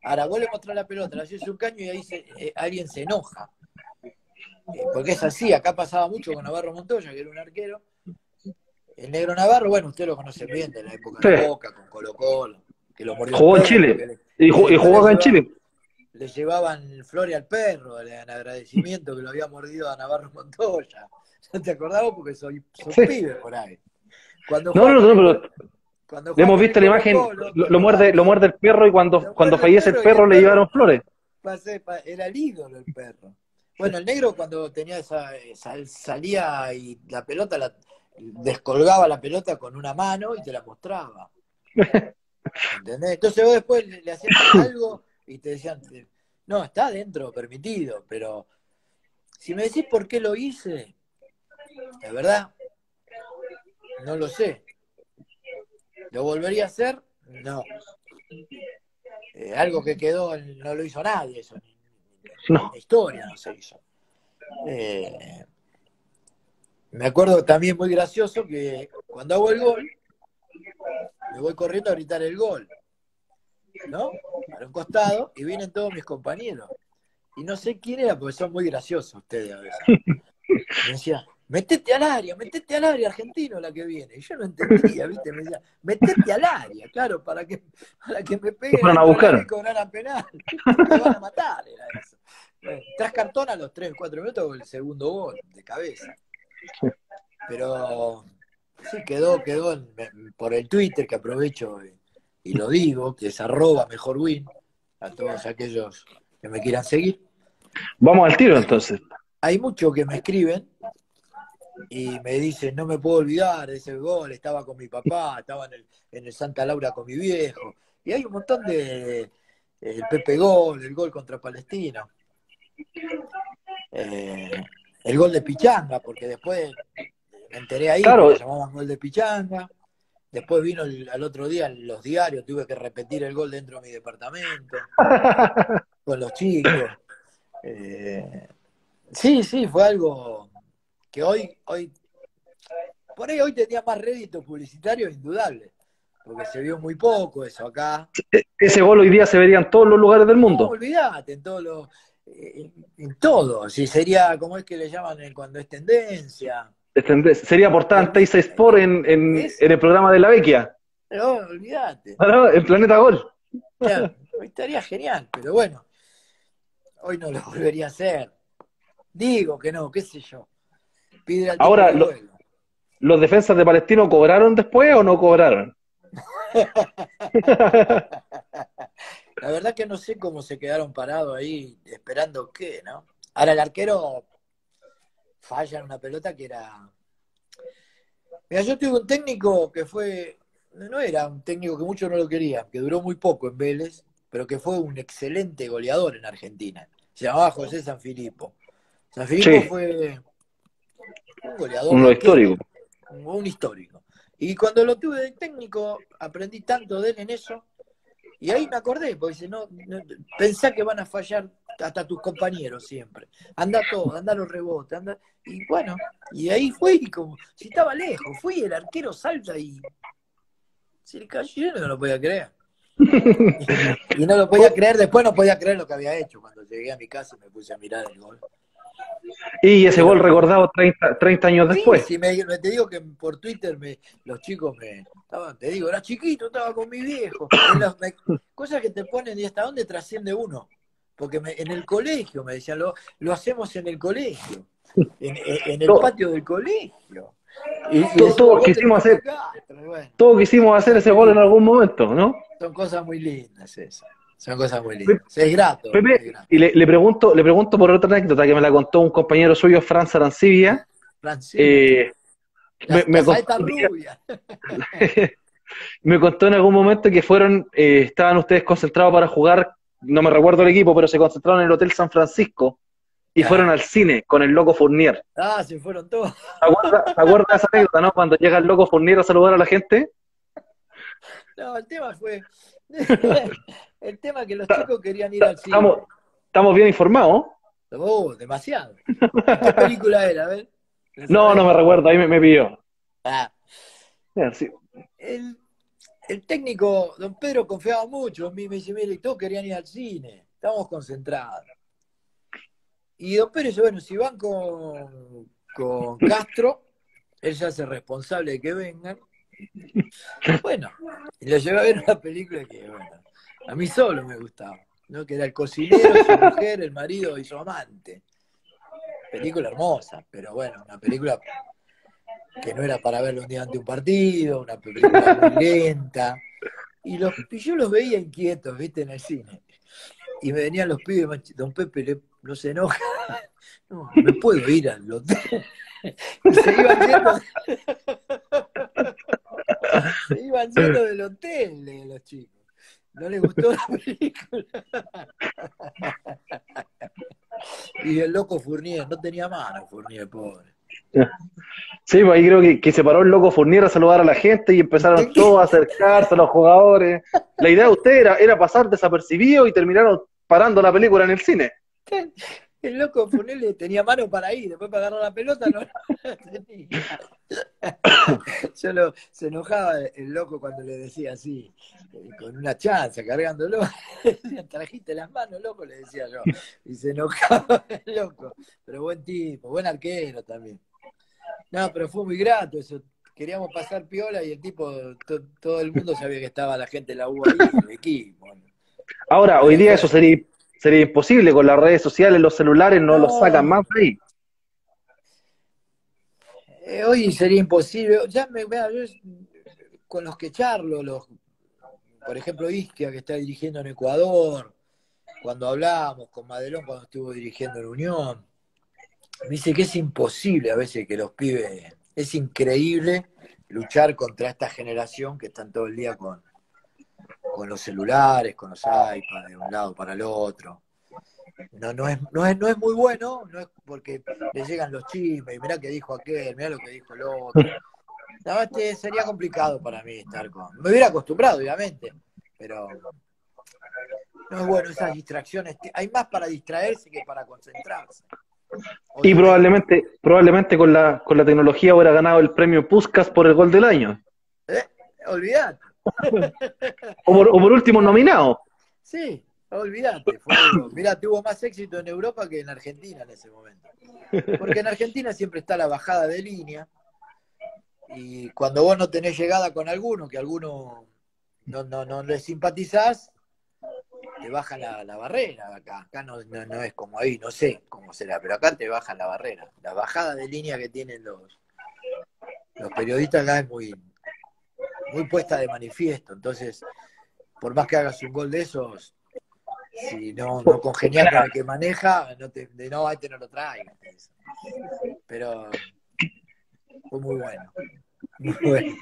Ahora vos le mostrás la pelota, le haces un caño y ahí se, eh, alguien se enoja. Eh, porque es así, acá pasaba mucho con Navarro Montoya, que era un arquero. El negro Navarro, bueno, usted lo conoce bien de la época sí. de Boca, con Colo-Colo, que lo mordió. Jugó en Chile, le, y jugó acá en Chile. Le llevaban flores al perro, en agradecimiento que lo había mordido a Navarro Montoya. ¿No te acordabas? Porque soy, soy sí. pibe por ahí. Cuando no, no, no, no, pero le hemos visto la imagen, Colo, lo, lo, muerde, lo muerde el perro y cuando, cuando fallece el perro, el perro le llevaron flores. Era el ídolo el perro. Bueno, el negro cuando tenía esa, esa salía y la pelota la... descolgaba la pelota con una mano y te la mostraba. ¿Entendés? Entonces vos después le, le hacías algo y te decían, No, está dentro, permitido, pero si me decís por qué lo hice, la verdad, no lo sé. ¿Lo volvería a hacer? No. Eh, algo que quedó, no lo hizo nadie, eso. No. La historia no se hizo. Eh, me acuerdo también muy gracioso que cuando hago el gol, me voy corriendo a gritar el gol, ¿no? Para un costado, y vienen todos mis compañeros. Y no sé quién era, porque son muy graciosos ustedes a veces. Me decía, metete al área, metete al área, argentino, la que viene. Y yo no entendía, ¿viste? Me decía, metete al área, claro, para que, para que me peguen. Fueron a buscar. Y cobraran penal. Me van a matar, era eso. Bueno, tras cartón a los tres, cuatro minutos con el segundo gol, de cabeza. Pero sí, quedó, quedó por el Twitter, que aprovecho y, y lo digo, que es arroba mejor win, a todos aquellos que me quieran seguir. Vamos al tiro entonces. Hay muchos que me escriben y me dicen, no me puedo olvidar de ese gol, estaba con mi papá, estaba en el, en el Santa Laura con mi viejo. Y hay un montón de, el Pepe Gol, el gol contra Palestino. Eh, el gol de Pichanga, porque después... Me enteré ahí, claro, que llamaban gol de Pichanga. Después vino el, al otro día los diarios, tuve que repetir el gol dentro de mi departamento, con los chicos. Eh, sí, sí, fue algo que hoy, hoy, por ahí hoy tenía más rédito publicitario, indudable, porque se vio muy poco eso acá. Ese gol hoy día se vería en todos los lugares del mundo. No, olvidate, en todos los, en, en todo, si sería, como es que le llaman cuando es tendencia. Sería portada en Teisa Sport en, en, en el programa de La Vecchia. No, olvídate. Ah, no, el Planeta Gol. Ya, estaría genial, pero bueno. Hoy no lo volvería a hacer. Digo que no, qué sé yo. Pide al Ahora, lo, ¿los defensas de Palestino cobraron después o no cobraron? La verdad que no sé cómo se quedaron parados ahí esperando qué, ¿no? Ahora el arquero... falla en una pelota que era... Mira, yo tuve un técnico que fue... No era un técnico que muchos no lo querían, que duró muy poco en Vélez, pero que fue un excelente goleador en Argentina. Se llamaba José Sanfilippo. Sanfilippo sí. Fue un goleador. Uno histórico. Un histórico. Y cuando lo tuve de técnico, aprendí tanto de él en eso, y ahí me acordé, porque si no, no pensá que van a fallar hasta tus compañeros siempre. Anda todo, anda los rebotes, anda... Y bueno, y ahí fui, como si estaba lejos, fui, el arquero salta y... Se le cayó, no lo podía creer. Y, y no lo podía creer, después no podía creer lo que había hecho. Cuando llegué a mi casa me puse a mirar el gol. Y ese gol recordado treinta, treinta años después. Sí, si me, me te digo que por Twitter me, los chicos me estaban, te digo, era chiquito, estaba con mi viejo. Los, me, cosas que te ponen y hasta dónde trasciende uno. Porque me, en el colegio, me decían, lo, lo hacemos en el colegio, en, en el todo, patio del colegio. Y, y todos todo quisimos hacer bueno. Todos quisimos hacer ese gol en algún momento, ¿no? Son cosas muy lindas esas. Son cosas muy lindas. Pepe, es grato. Pepe, es grato. Y le, le, pregunto, le pregunto por otra anécdota que me la contó un compañero suyo, Franz Arancibia. Eh, me, me, contó, me contó en algún momento que fueron, eh, estaban ustedes concentrados para jugar, no me recuerdo el equipo, pero se concentraron en el Hotel San Francisco y claro, fueron al cine con el Loco Fournier. Ah, se fueron todos. ¿Te acuerdas, ¿te acuerdas de esa anécdota, no? Cuando llega el Loco Fournier a saludar a la gente. No, el tema fue... el tema es que los chicos querían ir al cine. Estamos, estamos bien informados. Oh, demasiado. ¿Qué película era? A ver. No, sabés? No me recuerdo, ahí me, me pilló. Ah. Mira, sí. El... El técnico, don Pedro, confiaba mucho en mí, me dice, mire, todos querían ir al cine, estábamos concentrados. Y don Pedro dice, bueno, si van con, con Castro, él se hace responsable de que vengan. Bueno, y lo llevé a ver una película que, bueno, a mí solo me gustaba, ¿no? Que era el cocinero, su mujer, el marido y su amante. Película hermosa, pero bueno, una película... que no era para verlo un día ante un partido, una película muy lenta. Y, los, y yo los veía inquietos, ¿viste? En el cine. Y me venían los pibes, don Pepe, le, no se enoja, no, me puedo ir al hotel. Y se iban yendo, se iban yendo del hotel, los chicos. No le gustó la película. Y el loco Fournier, no tenía mano Fournier, pobre. Sí, pues ahí creo que, que se paró el loco Fournier a saludar a la gente y empezaron todos a acercarse a los jugadores. La idea de usted era, era pasar desapercibido y terminaron parando la película en el cine. ¿Qué? El loco Fournier tenía mano para ir, después para agarrar la pelota no la tenía. Yo lo, se enojaba el loco cuando le decía así, con una chanza, cargándolo. Trajiste las manos, loco, le decía yo. Y se enojaba el loco. Pero buen tipo, buen arquero también. No, pero fue muy grato eso. Queríamos pasar piola y el tipo, to, todo el mundo sabía que estaba la gente de la U ahí, el equipo. Ahora, hoy día eso sería... Sería imposible con las redes sociales, los celulares no, no. los sacan más de ahí. Eh, hoy sería imposible. Ya me, me yo, con los que charlo, los, por ejemplo, Isquia, que está dirigiendo en Ecuador, cuando hablábamos con Madelón cuando estuvo dirigiendo en Unión, me dice que es imposible a veces que los pibes, es increíble luchar contra esta generación que están todo el día con... con los celulares, con los iPads, de un lado para el otro. No, no es, no es, no es muy bueno, no es porque le llegan los chismes, y mirá que dijo aquel, mirá lo que dijo el otro. No, este sería complicado para mí estar con... Me hubiera acostumbrado, obviamente, pero no es bueno esas distracciones. Hay más para distraerse que para concentrarse. Obviamente. Y probablemente, probablemente con la, con la tecnología hubiera ganado el premio Puskás por el gol del año. ¿Eh? Olvidate. o, por, o por último nominado. Sí, olvidate. Fue, mirá, tuvo más éxito en Europa que en Argentina en ese momento. Porque en Argentina siempre está la bajada de línea. Y cuando vos no tenés llegada con alguno, que alguno no, no, no le simpatizás, te baja la, la barrera. Acá, acá no, no, no es como ahí, no sé cómo será, pero acá te bajan la barrera. La bajada de línea que tienen los, los periodistas acá es muy... muy puesta de manifiesto, entonces por más que hagas un gol de esos, si no, no congenias con el que maneja, no te, de no, este no lo trae. Pero fue muy bueno. Muy bueno.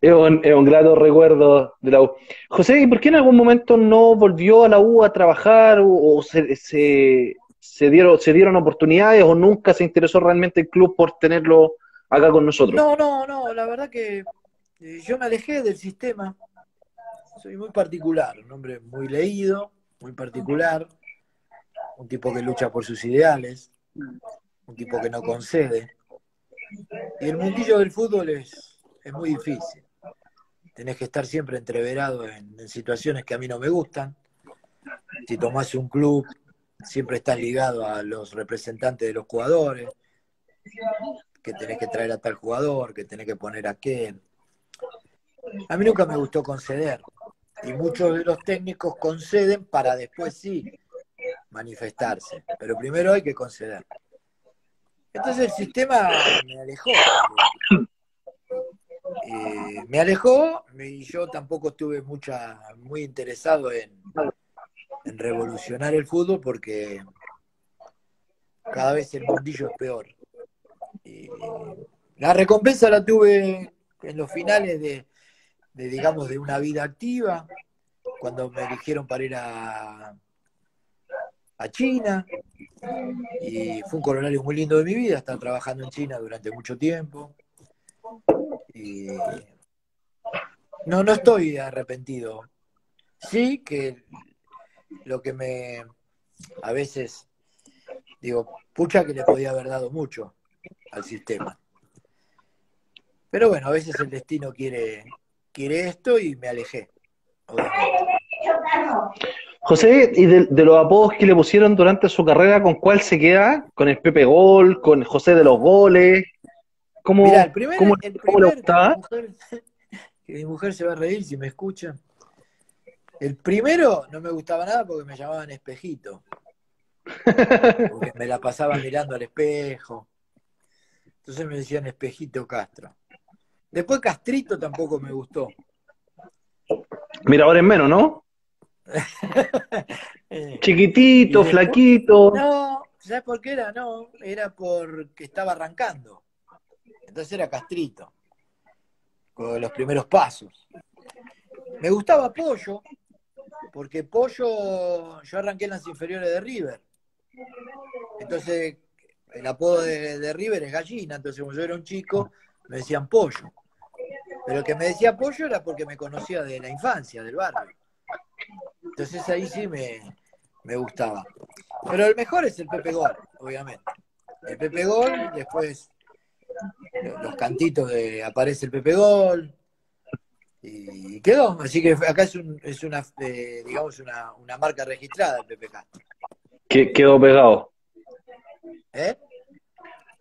Es un, es un grato recuerdo de la U. José, ¿y por qué en algún momento no volvió a la U a trabajar o, o se, se, se, dieron, se dieron oportunidades o nunca se interesó realmente el club por tenerlo acá con nosotros? No, no, no, la verdad que yo me alejé del sistema, soy muy particular, un hombre muy leído, muy particular, un tipo que lucha por sus ideales, un tipo que no concede. Y el mundillo del fútbol es, es muy difícil. Tenés que estar siempre entreverado en, en situaciones que a mí no me gustan. Si tomás un club, siempre estás ligado a los representantes de los jugadores, que tenés que traer a tal jugador, que tenés que poner a aquel. A mí nunca me gustó conceder, y muchos de los técnicos conceden para después sí manifestarse, pero primero hay que conceder. Entonces el sistema me alejó. Eh, me alejó y yo tampoco estuve mucha, muy interesado en, en revolucionar el fútbol porque cada vez el mundillo es peor. Y la recompensa la tuve en los finales de... De, digamos, de una vida activa, cuando me eligieron para ir a, a China, y fue un corolario muy lindo de mi vida, estar trabajando en China durante mucho tiempo, y no, no estoy arrepentido. Sí que lo que me, a veces, digo, pucha que le podía haber dado mucho al sistema. Pero bueno, a veces el destino quiere... Quiere esto y me alejé. Obviamente. José, ¿y de, de los apodos que le pusieron durante su carrera, con cuál se queda? ¿Con el Pepe Gol? ¿Con José de los Goles? ¿Cómo, Mirá, el primer, cómo, el cómo primer, le gustaba? Que, mi mujer, que mi mujer se va a reír si me escucha. El primero no me gustaba nada porque me llamaban Espejito. Porque me la pasaba mirando al espejo. Entonces me decían Espejito Castro. Después Castrito tampoco me gustó. Mira, ahora es menos, ¿no? Chiquitito, después, flaquito. No, ¿sabes por qué era? No, era porque estaba arrancando. Entonces era Castrito. Con los primeros pasos. Me gustaba Pollo, porque Pollo, yo arranqué en las inferiores de River. Entonces, el apodo de, de River es Gallina, entonces cuando yo era un chico, me decían Pollo. Pero que me decía Pollo era porque me conocía de la infancia, del barrio. Entonces ahí sí me, me gustaba. Pero el mejor es el Pepe Gol, obviamente. El Pepe Gol, después los cantitos de aparece el Pepe Gol. Y quedó, así que acá es, un, es una, eh, digamos, una, una marca registrada el Pepe Castro. Quedó pegado. ¿Eh?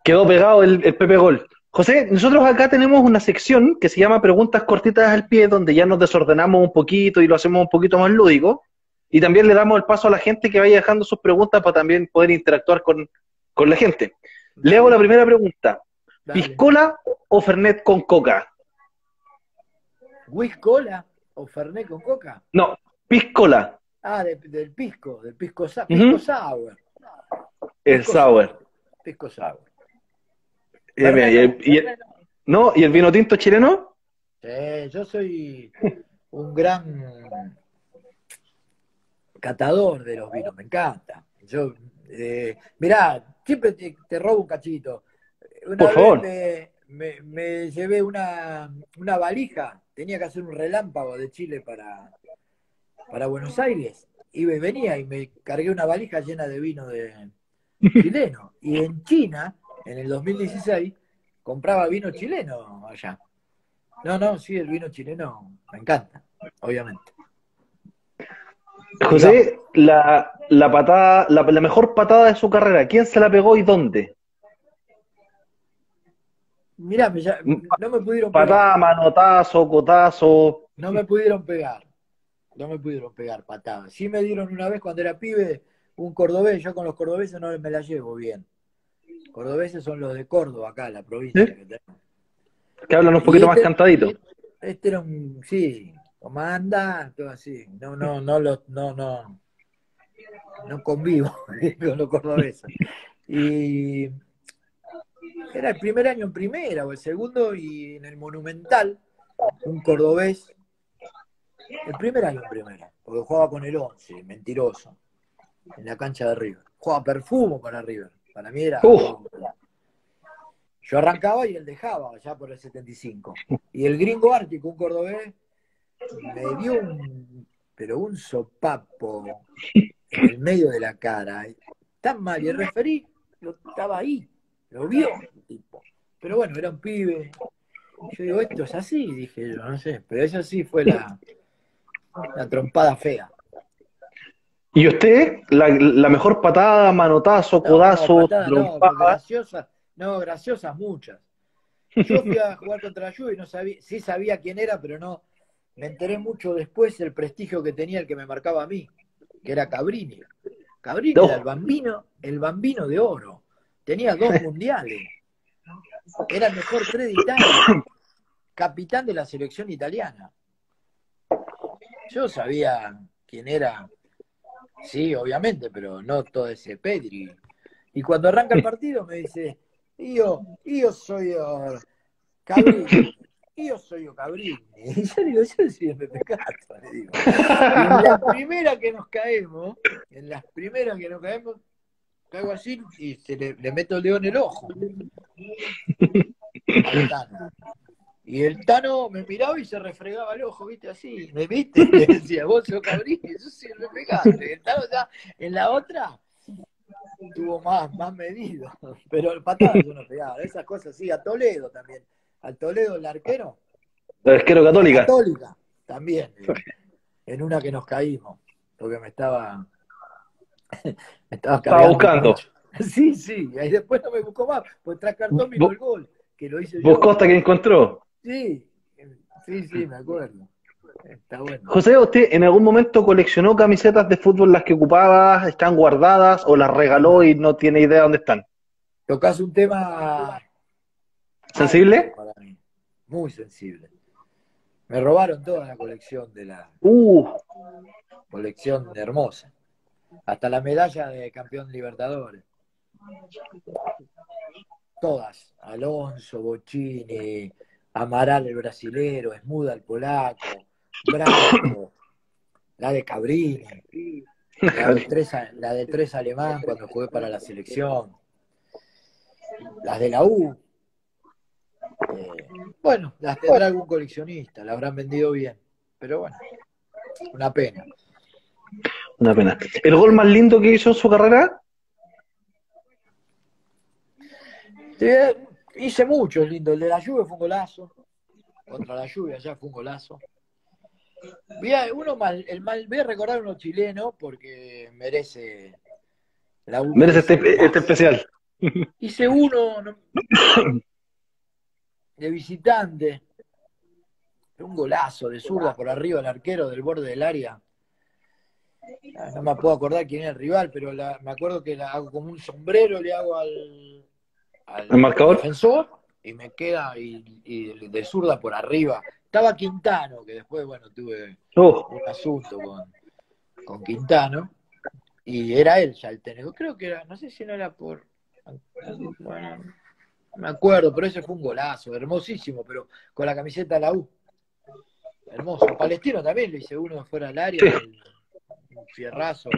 Quedó pegado el, el Pepe Gol. José, nosotros acá tenemos una sección que se llama Preguntas Cortitas al Pie, donde ya nos desordenamos un poquito y lo hacemos un poquito más lúdico, y también le damos el paso a la gente que vaya dejando sus preguntas para también poder interactuar con, con la gente. Le hago la primera pregunta. Dale. ¿Piscola o Fernet con Coca? ¿Piscola o Fernet con Coca? No, Piscola. Ah, de, del pisco, del pisco, pisco uh-huh. sour. El pisco sour. sour. Pisco sour. Y el, y el, y el, no, ¿y el vino tinto chileno? Sí, yo soy un gran catador de los vinos, me encanta. Yo, eh, mirá, siempre te, te robo un cachito. Una Por vez favor. Me, me, me llevé una, una valija, tenía que hacer un relámpago de Chile para, para Buenos Aires, y me venía y me cargué una valija llena de vino de chileno. Y en China... En el dos mil dieciséis compraba vino chileno allá. No, no, sí, el vino chileno me encanta, obviamente. José, la, la patada, la, la mejor patada de su carrera, ¿quién se la pegó y dónde? Mirá, ya, no me pudieron pegar. Patada, manotazo, cotazo. No me pudieron pegar. No me pudieron pegar patada. Sí me dieron una vez cuando era pibe, un cordobés, yo con los cordobeses no me la llevo bien. Cordobeses son los de Córdoba, acá, la provincia. ¿Sí? Que, que hablan un poquito este, más cantadito. Este era un, sí, comanda, todo así. No, no, no, los, no, no, no convivo con los cordobeses. Y era el primer año en primera o el segundo, y en el Monumental, un cordobés, el primer año en primera, porque jugaba con el once, mentiroso, en la cancha de River. Jugaba perfumo para River. Para mí era... Uf. Yo arrancaba y él dejaba, allá por el setenta y cinco. Y el gringo ártico, un cordobés, me dio un... pero un sopapo en el medio de la cara. Tan mal, y el referí lo, estaba ahí, lo vio. Tipo. Pero bueno, era un pibe. Yo digo, esto es así, dije yo, no sé. Pero esa sí fue la, la trompada fea. ¿Y usted? La, la mejor patada, manotazo, codazo, no, patada, trompada. No, graciosas, no, graciosas muchas. Yo fui a jugar contra la Juve y no sabía, sí sabía quién era, pero no, me enteré mucho después el prestigio que tenía el que me marcaba a mí, que era Cabrini. Cabrini no. era el bambino, el bambino de oro. Tenía dos mundiales. Era el mejor tres de Italia, capitán de la selección italiana. Yo sabía quién era. Sí, obviamente, pero no todo ese Pedri. Y cuando arranca el partido me dice, yo, yo soy yo, Cabrini, yo soy yo, Cabrini. Y yo digo, yo soy el Pepe Castro, le digo. Y en la primera que nos caemos, en las primeras que nos caemos, caigo así y se le, le meto el dedo en el ojo. Al Tano. Y el Tano me miraba y se refregaba el ojo, ¿viste? Así, ¿me viste? Y decía, vos sos Cabrini, eso sí me pegaste. Y el Tano ya, en la otra, tuvo más, más medido. Pero el patado yo no pegaba. Esas cosas, sí, a Toledo también. Al Toledo, el arquero. El arquero Católica. Católica, también. En una que nos caímos, porque me estaba... me estaba, estaba buscando. Sí, sí, y después no me buscó más, pues tras cartón vino el gol. Que lo hice ¿Vos yo. Costa que encontró? Sí, sí, sí, me acuerdo. Está bueno. José, ¿usted en algún momento coleccionó camisetas de fútbol, las que ocupabas, están guardadas o las regaló y no tiene idea dónde están? Tocás un tema... ¿Sensible? Para mí. Muy sensible. Me robaron toda la colección de la... Uh. Colección hermosa. Hasta la medalla de campeón Libertadores. Todas, Alonso, Bochini, Amaral el brasilero, Esmuda el polaco, Bravo, la de Cabrini, la de tres, la de tres alemán cuando jugué para la selección, las de la U. Eh, bueno, las tendrá algún coleccionista, las habrán vendido bien, pero bueno, una pena. Una pena. ¿El gol más lindo que hizo en su carrera? Eh, hice muchos lindos. El de la Juve fue un golazo. Contra la Juve allá fue un golazo. Voy a, uno mal, el mal, voy a recordar uno chileno porque merece la U. Merece este, este especial. Hice uno no, de visitante. Un golazo de zurda por arriba el arquero del borde del área. No me puedo acordar quién era el rival, pero la, me acuerdo que la hago como un sombrero, le hago al, al ¿el marcador? Defensor y me queda y, y de zurda por arriba. Estaba Quintano, que después, bueno, tuve oh. un asunto con, con Quintano, y era él ya el técnico. Creo que era, no sé si no era por... Bueno, no me acuerdo, pero ese fue un golazo, hermosísimo, pero con la camiseta de la U. Hermoso. Palestino también le hice uno fuera del área. Sí. El, un fierrazo.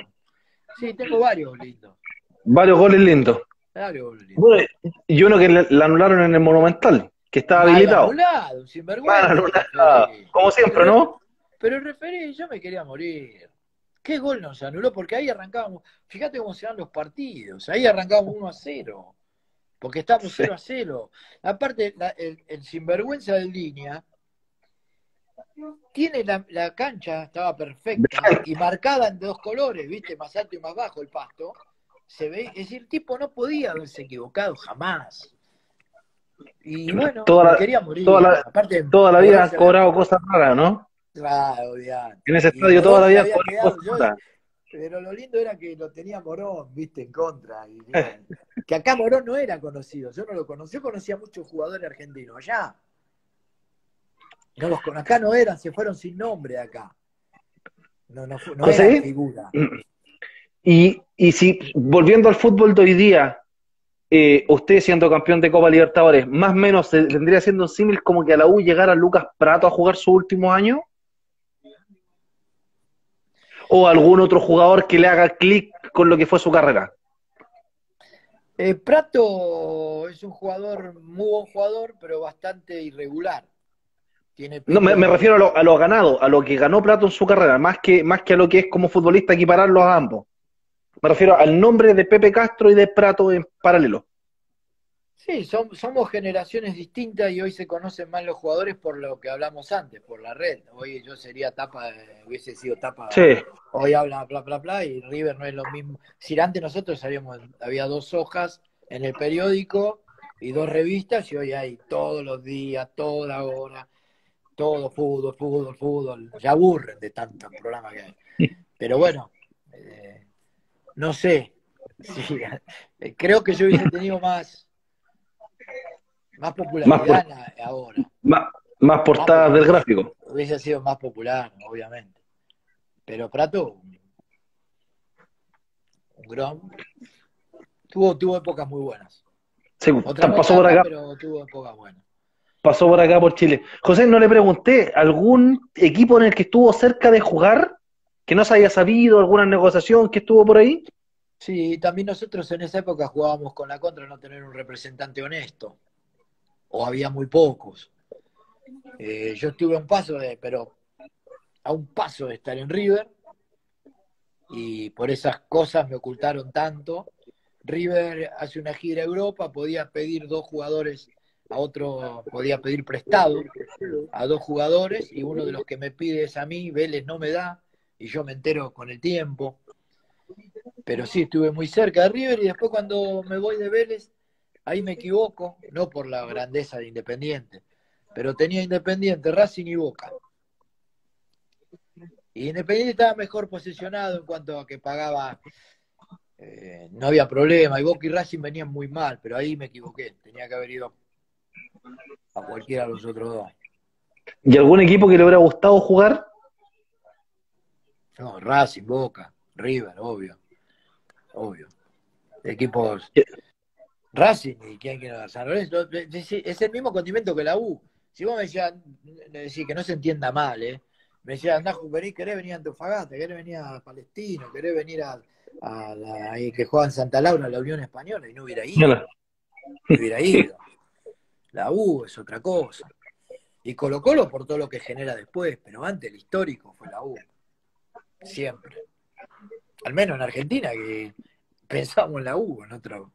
Sí, tengo varios lindos. Varios goles lindos. Varios goles lindos. Bueno, y uno que le, le anularon en el Monumental, que estaba mal habilitado. Anulado, sinvergüenza. Mal anulado. Como siempre, ¿no? Pero el referí, yo me quería morir. ¿Qué gol nos anuló? Porque ahí arrancábamos, fíjate cómo se dan los partidos, ahí arrancábamos uno a cero, porque estábamos sí. cero a cero. Aparte, la, el, el sinvergüenza de línea, tiene la, la cancha, estaba perfecta y marcada en dos colores, viste, más alto y más bajo el pasto. Se ve, es decir, el tipo no podía haberse equivocado jamás. Y bueno, toda la, quería morir. Toda la, Aparte, toda la vida has cobrado la... cosas raras, ¿no? Claro, ya. En ese estadio toda la vida cobrado cosas raras. Pero lo lindo era que lo tenía Morón, viste, en contra. Y, que acá Morón no era conocido, yo no lo conocí, yo conocía a muchos jugadores argentinos allá. No, los con acá no eran, se fueron sin nombre de acá. No, no, no José, eran figura. Y, y si, volviendo al fútbol de hoy día, eh, usted siendo campeón de Copa Libertadores, más o menos tendría siendo símil como que a la U llegara Lucas Prato a jugar sus últimos años. O algún otro jugador que le haga clic con lo que fue su carrera. Eh, Prato es un jugador, muy buen jugador, pero bastante irregular. Tiene no, me, me refiero a lo, a lo ganado, a lo que ganó Prato en su carrera, más que, más que a lo que es como futbolista equipararlos a ambos. Me refiero al nombre de Pepe Castro y de Prato en paralelo. Sí, son, somos generaciones distintas y hoy se conocen más los jugadores por lo que hablamos antes, por la red. Hoy yo sería tapa, hubiese sido tapa. Sí. Hoy habla bla, bla, bla, y River no es lo mismo. Si antes nosotros habíamos, había dos hojas en el periódico y dos revistas y hoy hay todos los días, toda hora. Todo fútbol, fútbol, fútbol. Ya aburren de tantos programas que hay. Pero bueno, eh, no sé. Sí, creo que yo hubiese tenido más, más popularidad más por, ahora. Más, más portadas más del gráfico. Hubiese sido más popular, obviamente. Pero Prato, un gran, tuvo, tuvo épocas muy buenas. Sí, otra pasó por acá, pero tuvo épocas buenas. Pasó por acá, por Chile. José, no le pregunté, ¿algún equipo en el que estuvo cerca de jugar? ¿Que no se haya sabido? ¿Alguna negociación que estuvo por ahí? Sí, también nosotros en esa época jugábamos con la contra de no tener un representante honesto. O había muy pocos. Eh, yo estuve a un paso de, pero a un paso de estar en River. Y por esas cosas me ocultaron tanto. River hace una gira a Europa, podía pedir dos jugadores... a otro podía pedir prestado a dos jugadores y uno de los que me pide es a mí, Vélez no me da y yo me entero con el tiempo, pero sí estuve muy cerca de River y después cuando me voy de Vélez ahí me equivoco, no por la grandeza de Independiente, pero tenía Independiente, Racing y Boca y Independiente estaba mejor posicionado en cuanto a que pagaba, eh, no había problema y Boca y Racing venían muy mal, pero ahí me equivoqué, tenía que haber ido a cualquiera de los otros dos. ¿Y algún equipo que le hubiera gustado jugar? No, Racing, Boca, River, obvio. Obvio. Equipos... ¿Qué? Racing y quién quiere dar San Lorenzo. Es el mismo condimento que la U. Si vos me decías, me decís que no se entienda mal, ¿eh? me decía, andá, venir, querés venir a Antofagasta, querés venir a Palestino, querés venir a, a la ahí que juega en Santa Laura, la Unión Española, y no hubiera ido. No, no. No hubiera ido. La U es otra cosa. Y Colo-Colo por todo lo que genera después, pero antes el histórico fue la U. Siempre. Al menos en Argentina, que pensábamos en la U, en otro,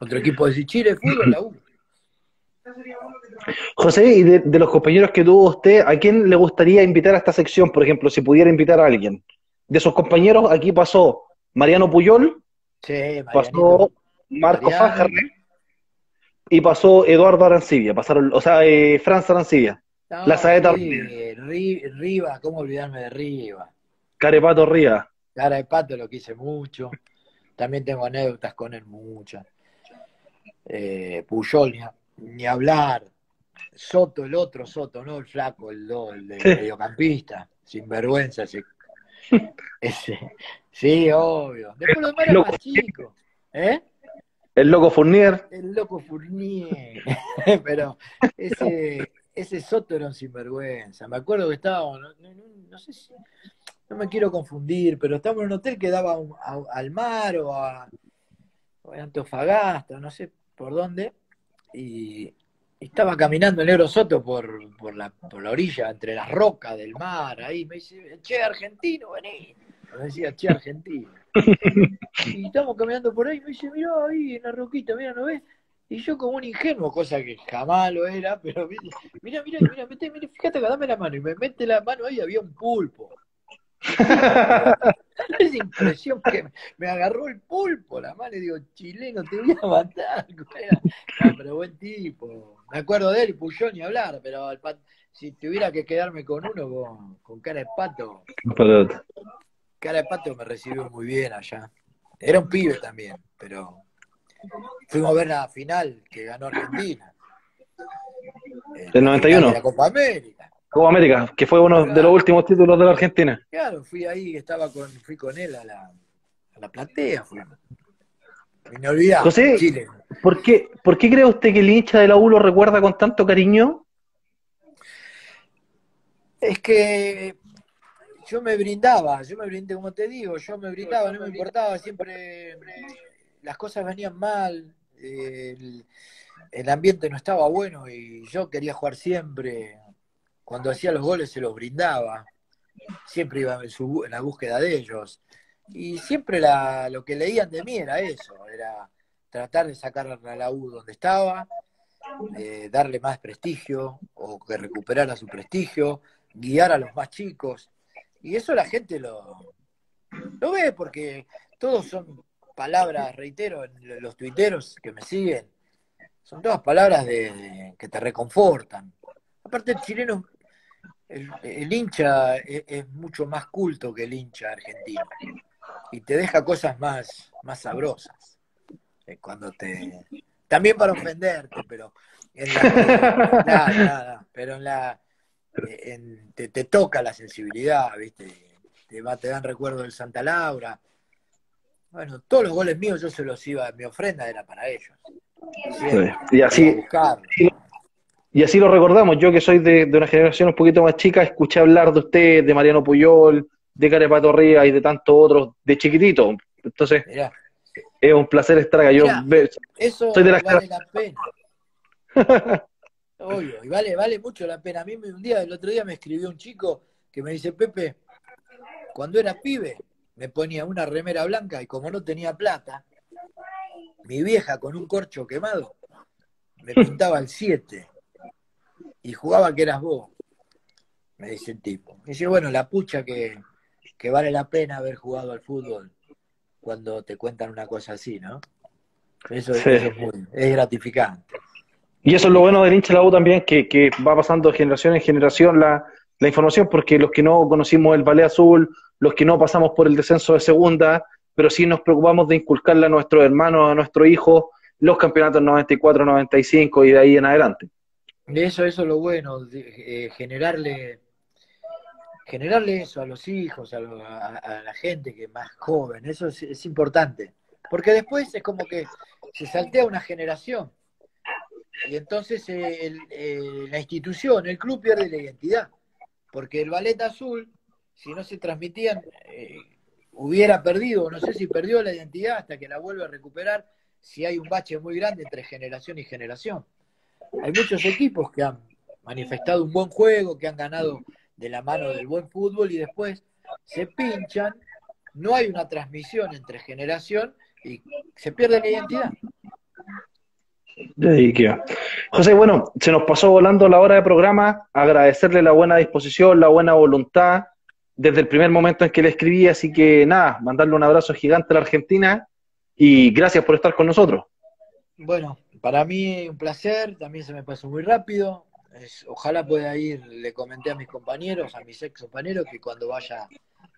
otro equipo de Chile, fútbol, la U. José, y de, de los compañeros que tuvo usted, ¿a quién le gustaría invitar a esta sección, por ejemplo, si pudiera invitar a alguien? De sus compañeros, aquí pasó Mariano Puyol, sí, pasó Marco Fajarre, y pasó Eduardo Arancibia, pasaron, o sea, eh, Franz Arancibia, no, la Saeta Rivas, ¿cómo olvidarme de Rivas? Cara de Pato Ríos. Cara de Pato lo quise mucho, también tengo anécdotas con él muchas. Eh, Puyol, ni, ni hablar. Soto, el otro Soto, no el flaco, el, el de sí. mediocampista, sinvergüenza. Ese, ese. Sí, obvio. Después lo demás era más chico, ¿eh? El Loco Fournier. El Loco Fournier. Pero ese, ese Soto era un sinvergüenza. Me acuerdo que estábamos, no, no, no sé si, no me quiero confundir, pero estábamos en un hotel que daba un, a, al mar o a, o a Antofagasta, no sé por dónde, y estaba caminando el negro Soto por, por, la, por la orilla, entre las rocas del mar, ahí me dice, che, argentino, vení. Me decía, che, argentino. Y estamos caminando por ahí, me dice, mirá ahí en la roquita, mirá, ¿no ves? Y yo como un ingenuo, cosa que jamás lo era, pero mirá, mirá, mirá, mirá, mirá, mirá, fíjate acá, dame la mano, y me mete la mano ahí, había un pulpo. Esa impresión que me agarró el pulpo, la mano, y digo, chileno, te voy a matar. No, pero buen tipo. Me acuerdo de él, Puyol, ni hablar, pero al pat... si tuviera que quedarme con uno, con, con cara de pato. Perdón. Cara de Pato me recibió muy bien allá. Era un pibe también, pero fuimos a ver la final que ganó Argentina. ¿Del noventa y uno? De la Copa América. Copa América, que fue uno claro. de los últimos títulos de la Argentina. Claro, fui ahí, estaba con, fui con él a la, a la platea. Fui. Me olvidaba. José, Chile. ¿por qué, ¿por qué cree usted que el hincha de la U lo recuerda con tanto cariño? Es que... Yo me brindaba, yo me brindé, como te digo, yo me brindaba, no me importaba, siempre las cosas venían mal, el, el ambiente no estaba bueno y yo quería jugar siempre. Cuando hacía los goles se los brindaba, siempre iba en, su, en la búsqueda de ellos. Y siempre la, lo que leían de mí era eso, era tratar de sacar a la U donde estaba, eh, darle más prestigio o que recuperara su prestigio, guiar a los más chicos. Y eso la gente lo, lo ve, porque todos son palabras, reitero, los tuiteros que me siguen, son todas palabras de, de, que te reconfortan. Aparte el chileno, el, el hincha es, es mucho más culto que el hincha argentino. Y te deja cosas más, más sabrosas. Cuando te También para ofenderte, pero en la, nada, nada, pero en la... En, te, te toca la sensibilidad, ¿viste? Te, te dan recuerdo del Santa Laura. Bueno, todos los goles míos yo se los iba, mi ofrenda era para ellos. Siempre, sí. Y así y así lo recordamos. Yo que soy de, de una generación un poquito más chica, escuché hablar de usted, de Mariano Puyol, de Cara de Pato Ríos y de tantos otros de chiquitito. Entonces, mirá, es un placer estar acá. Yo mirá, ve, eso soy de las vale la pena. Obvio, y vale, vale mucho la pena. A mí un día, el otro día me escribió un chico que me dice, Pepe, cuando era pibe me ponía una remera blanca y como no tenía plata, mi vieja con un corcho quemado me pintaba el siete y jugaba que eras vos, me dice el tipo. Me dice, bueno, la pucha que, que vale la pena haber jugado al fútbol cuando te cuentan una cosa así, ¿no? Eso, sí. eso es, muy, es gratificante. Y eso es lo bueno del hincha de la U también, que, que va pasando de generación en generación la, la información, porque los que no conocimos el ballet azul, los que no pasamos por el descenso de segunda, pero sí nos preocupamos de inculcarle a nuestros hermanos, a nuestros hijos, los campeonatos noventa y cuatro, noventa y cinco y de ahí en adelante. Eso, eso es lo bueno, de, eh, generarle, generarle eso a los hijos, a, lo, a, a la gente que es más joven, eso es, es importante, porque después es como que se saltea una generación. Y entonces el, el, la institución, el club pierde la identidad. porque el ballet azul, si no se transmitían, eh, hubiera perdido, no sé si perdió la identidad hasta que la vuelve a recuperar, si hay un bache muy grande entre generación y generación. Hay muchos equipos que han manifestado un buen juego, que han ganado de la mano del buen fútbol y después se pinchan, no hay una transmisión entre generación y se pierde la identidad. José, bueno, se nos pasó volando la hora de programa. Agradecerle la buena disposición, la buena voluntad desde el primer momento en que le escribí, así que nada, mandarle un abrazo gigante a la Argentina y gracias por estar con nosotros. Bueno, para mí un placer, también se me pasó muy rápido. Es, ojalá pueda ir, le comenté a mis compañeros, a mis ex compañeros, que cuando vaya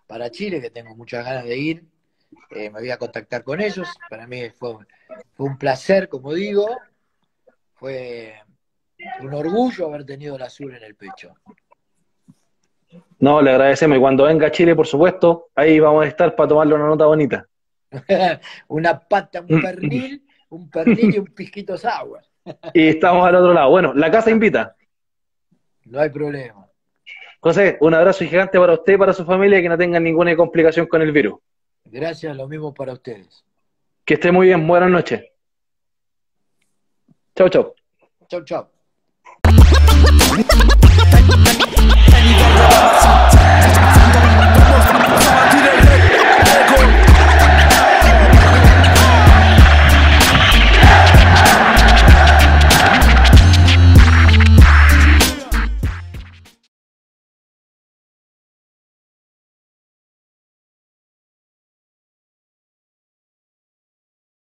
para Chile, que tengo muchas ganas de ir, eh, me voy a contactar con ellos. Para mí fue, fue un placer, como digo, fue un orgullo haber tenido el azul en el pecho. No, le agradecemos, y cuando venga a Chile, por supuesto, ahí vamos a estar para tomarle una nota bonita. Una pata, un pernil, un pernil y un pisquito sour. Y estamos al otro lado. Bueno, la casa invita. No hay problema. José, un abrazo gigante para usted, para su familia, que no tengan ninguna complicación con el virus. Gracias, lo mismo para ustedes. Que esté muy bien, buenas noches. Chau, chau. Chau, chau.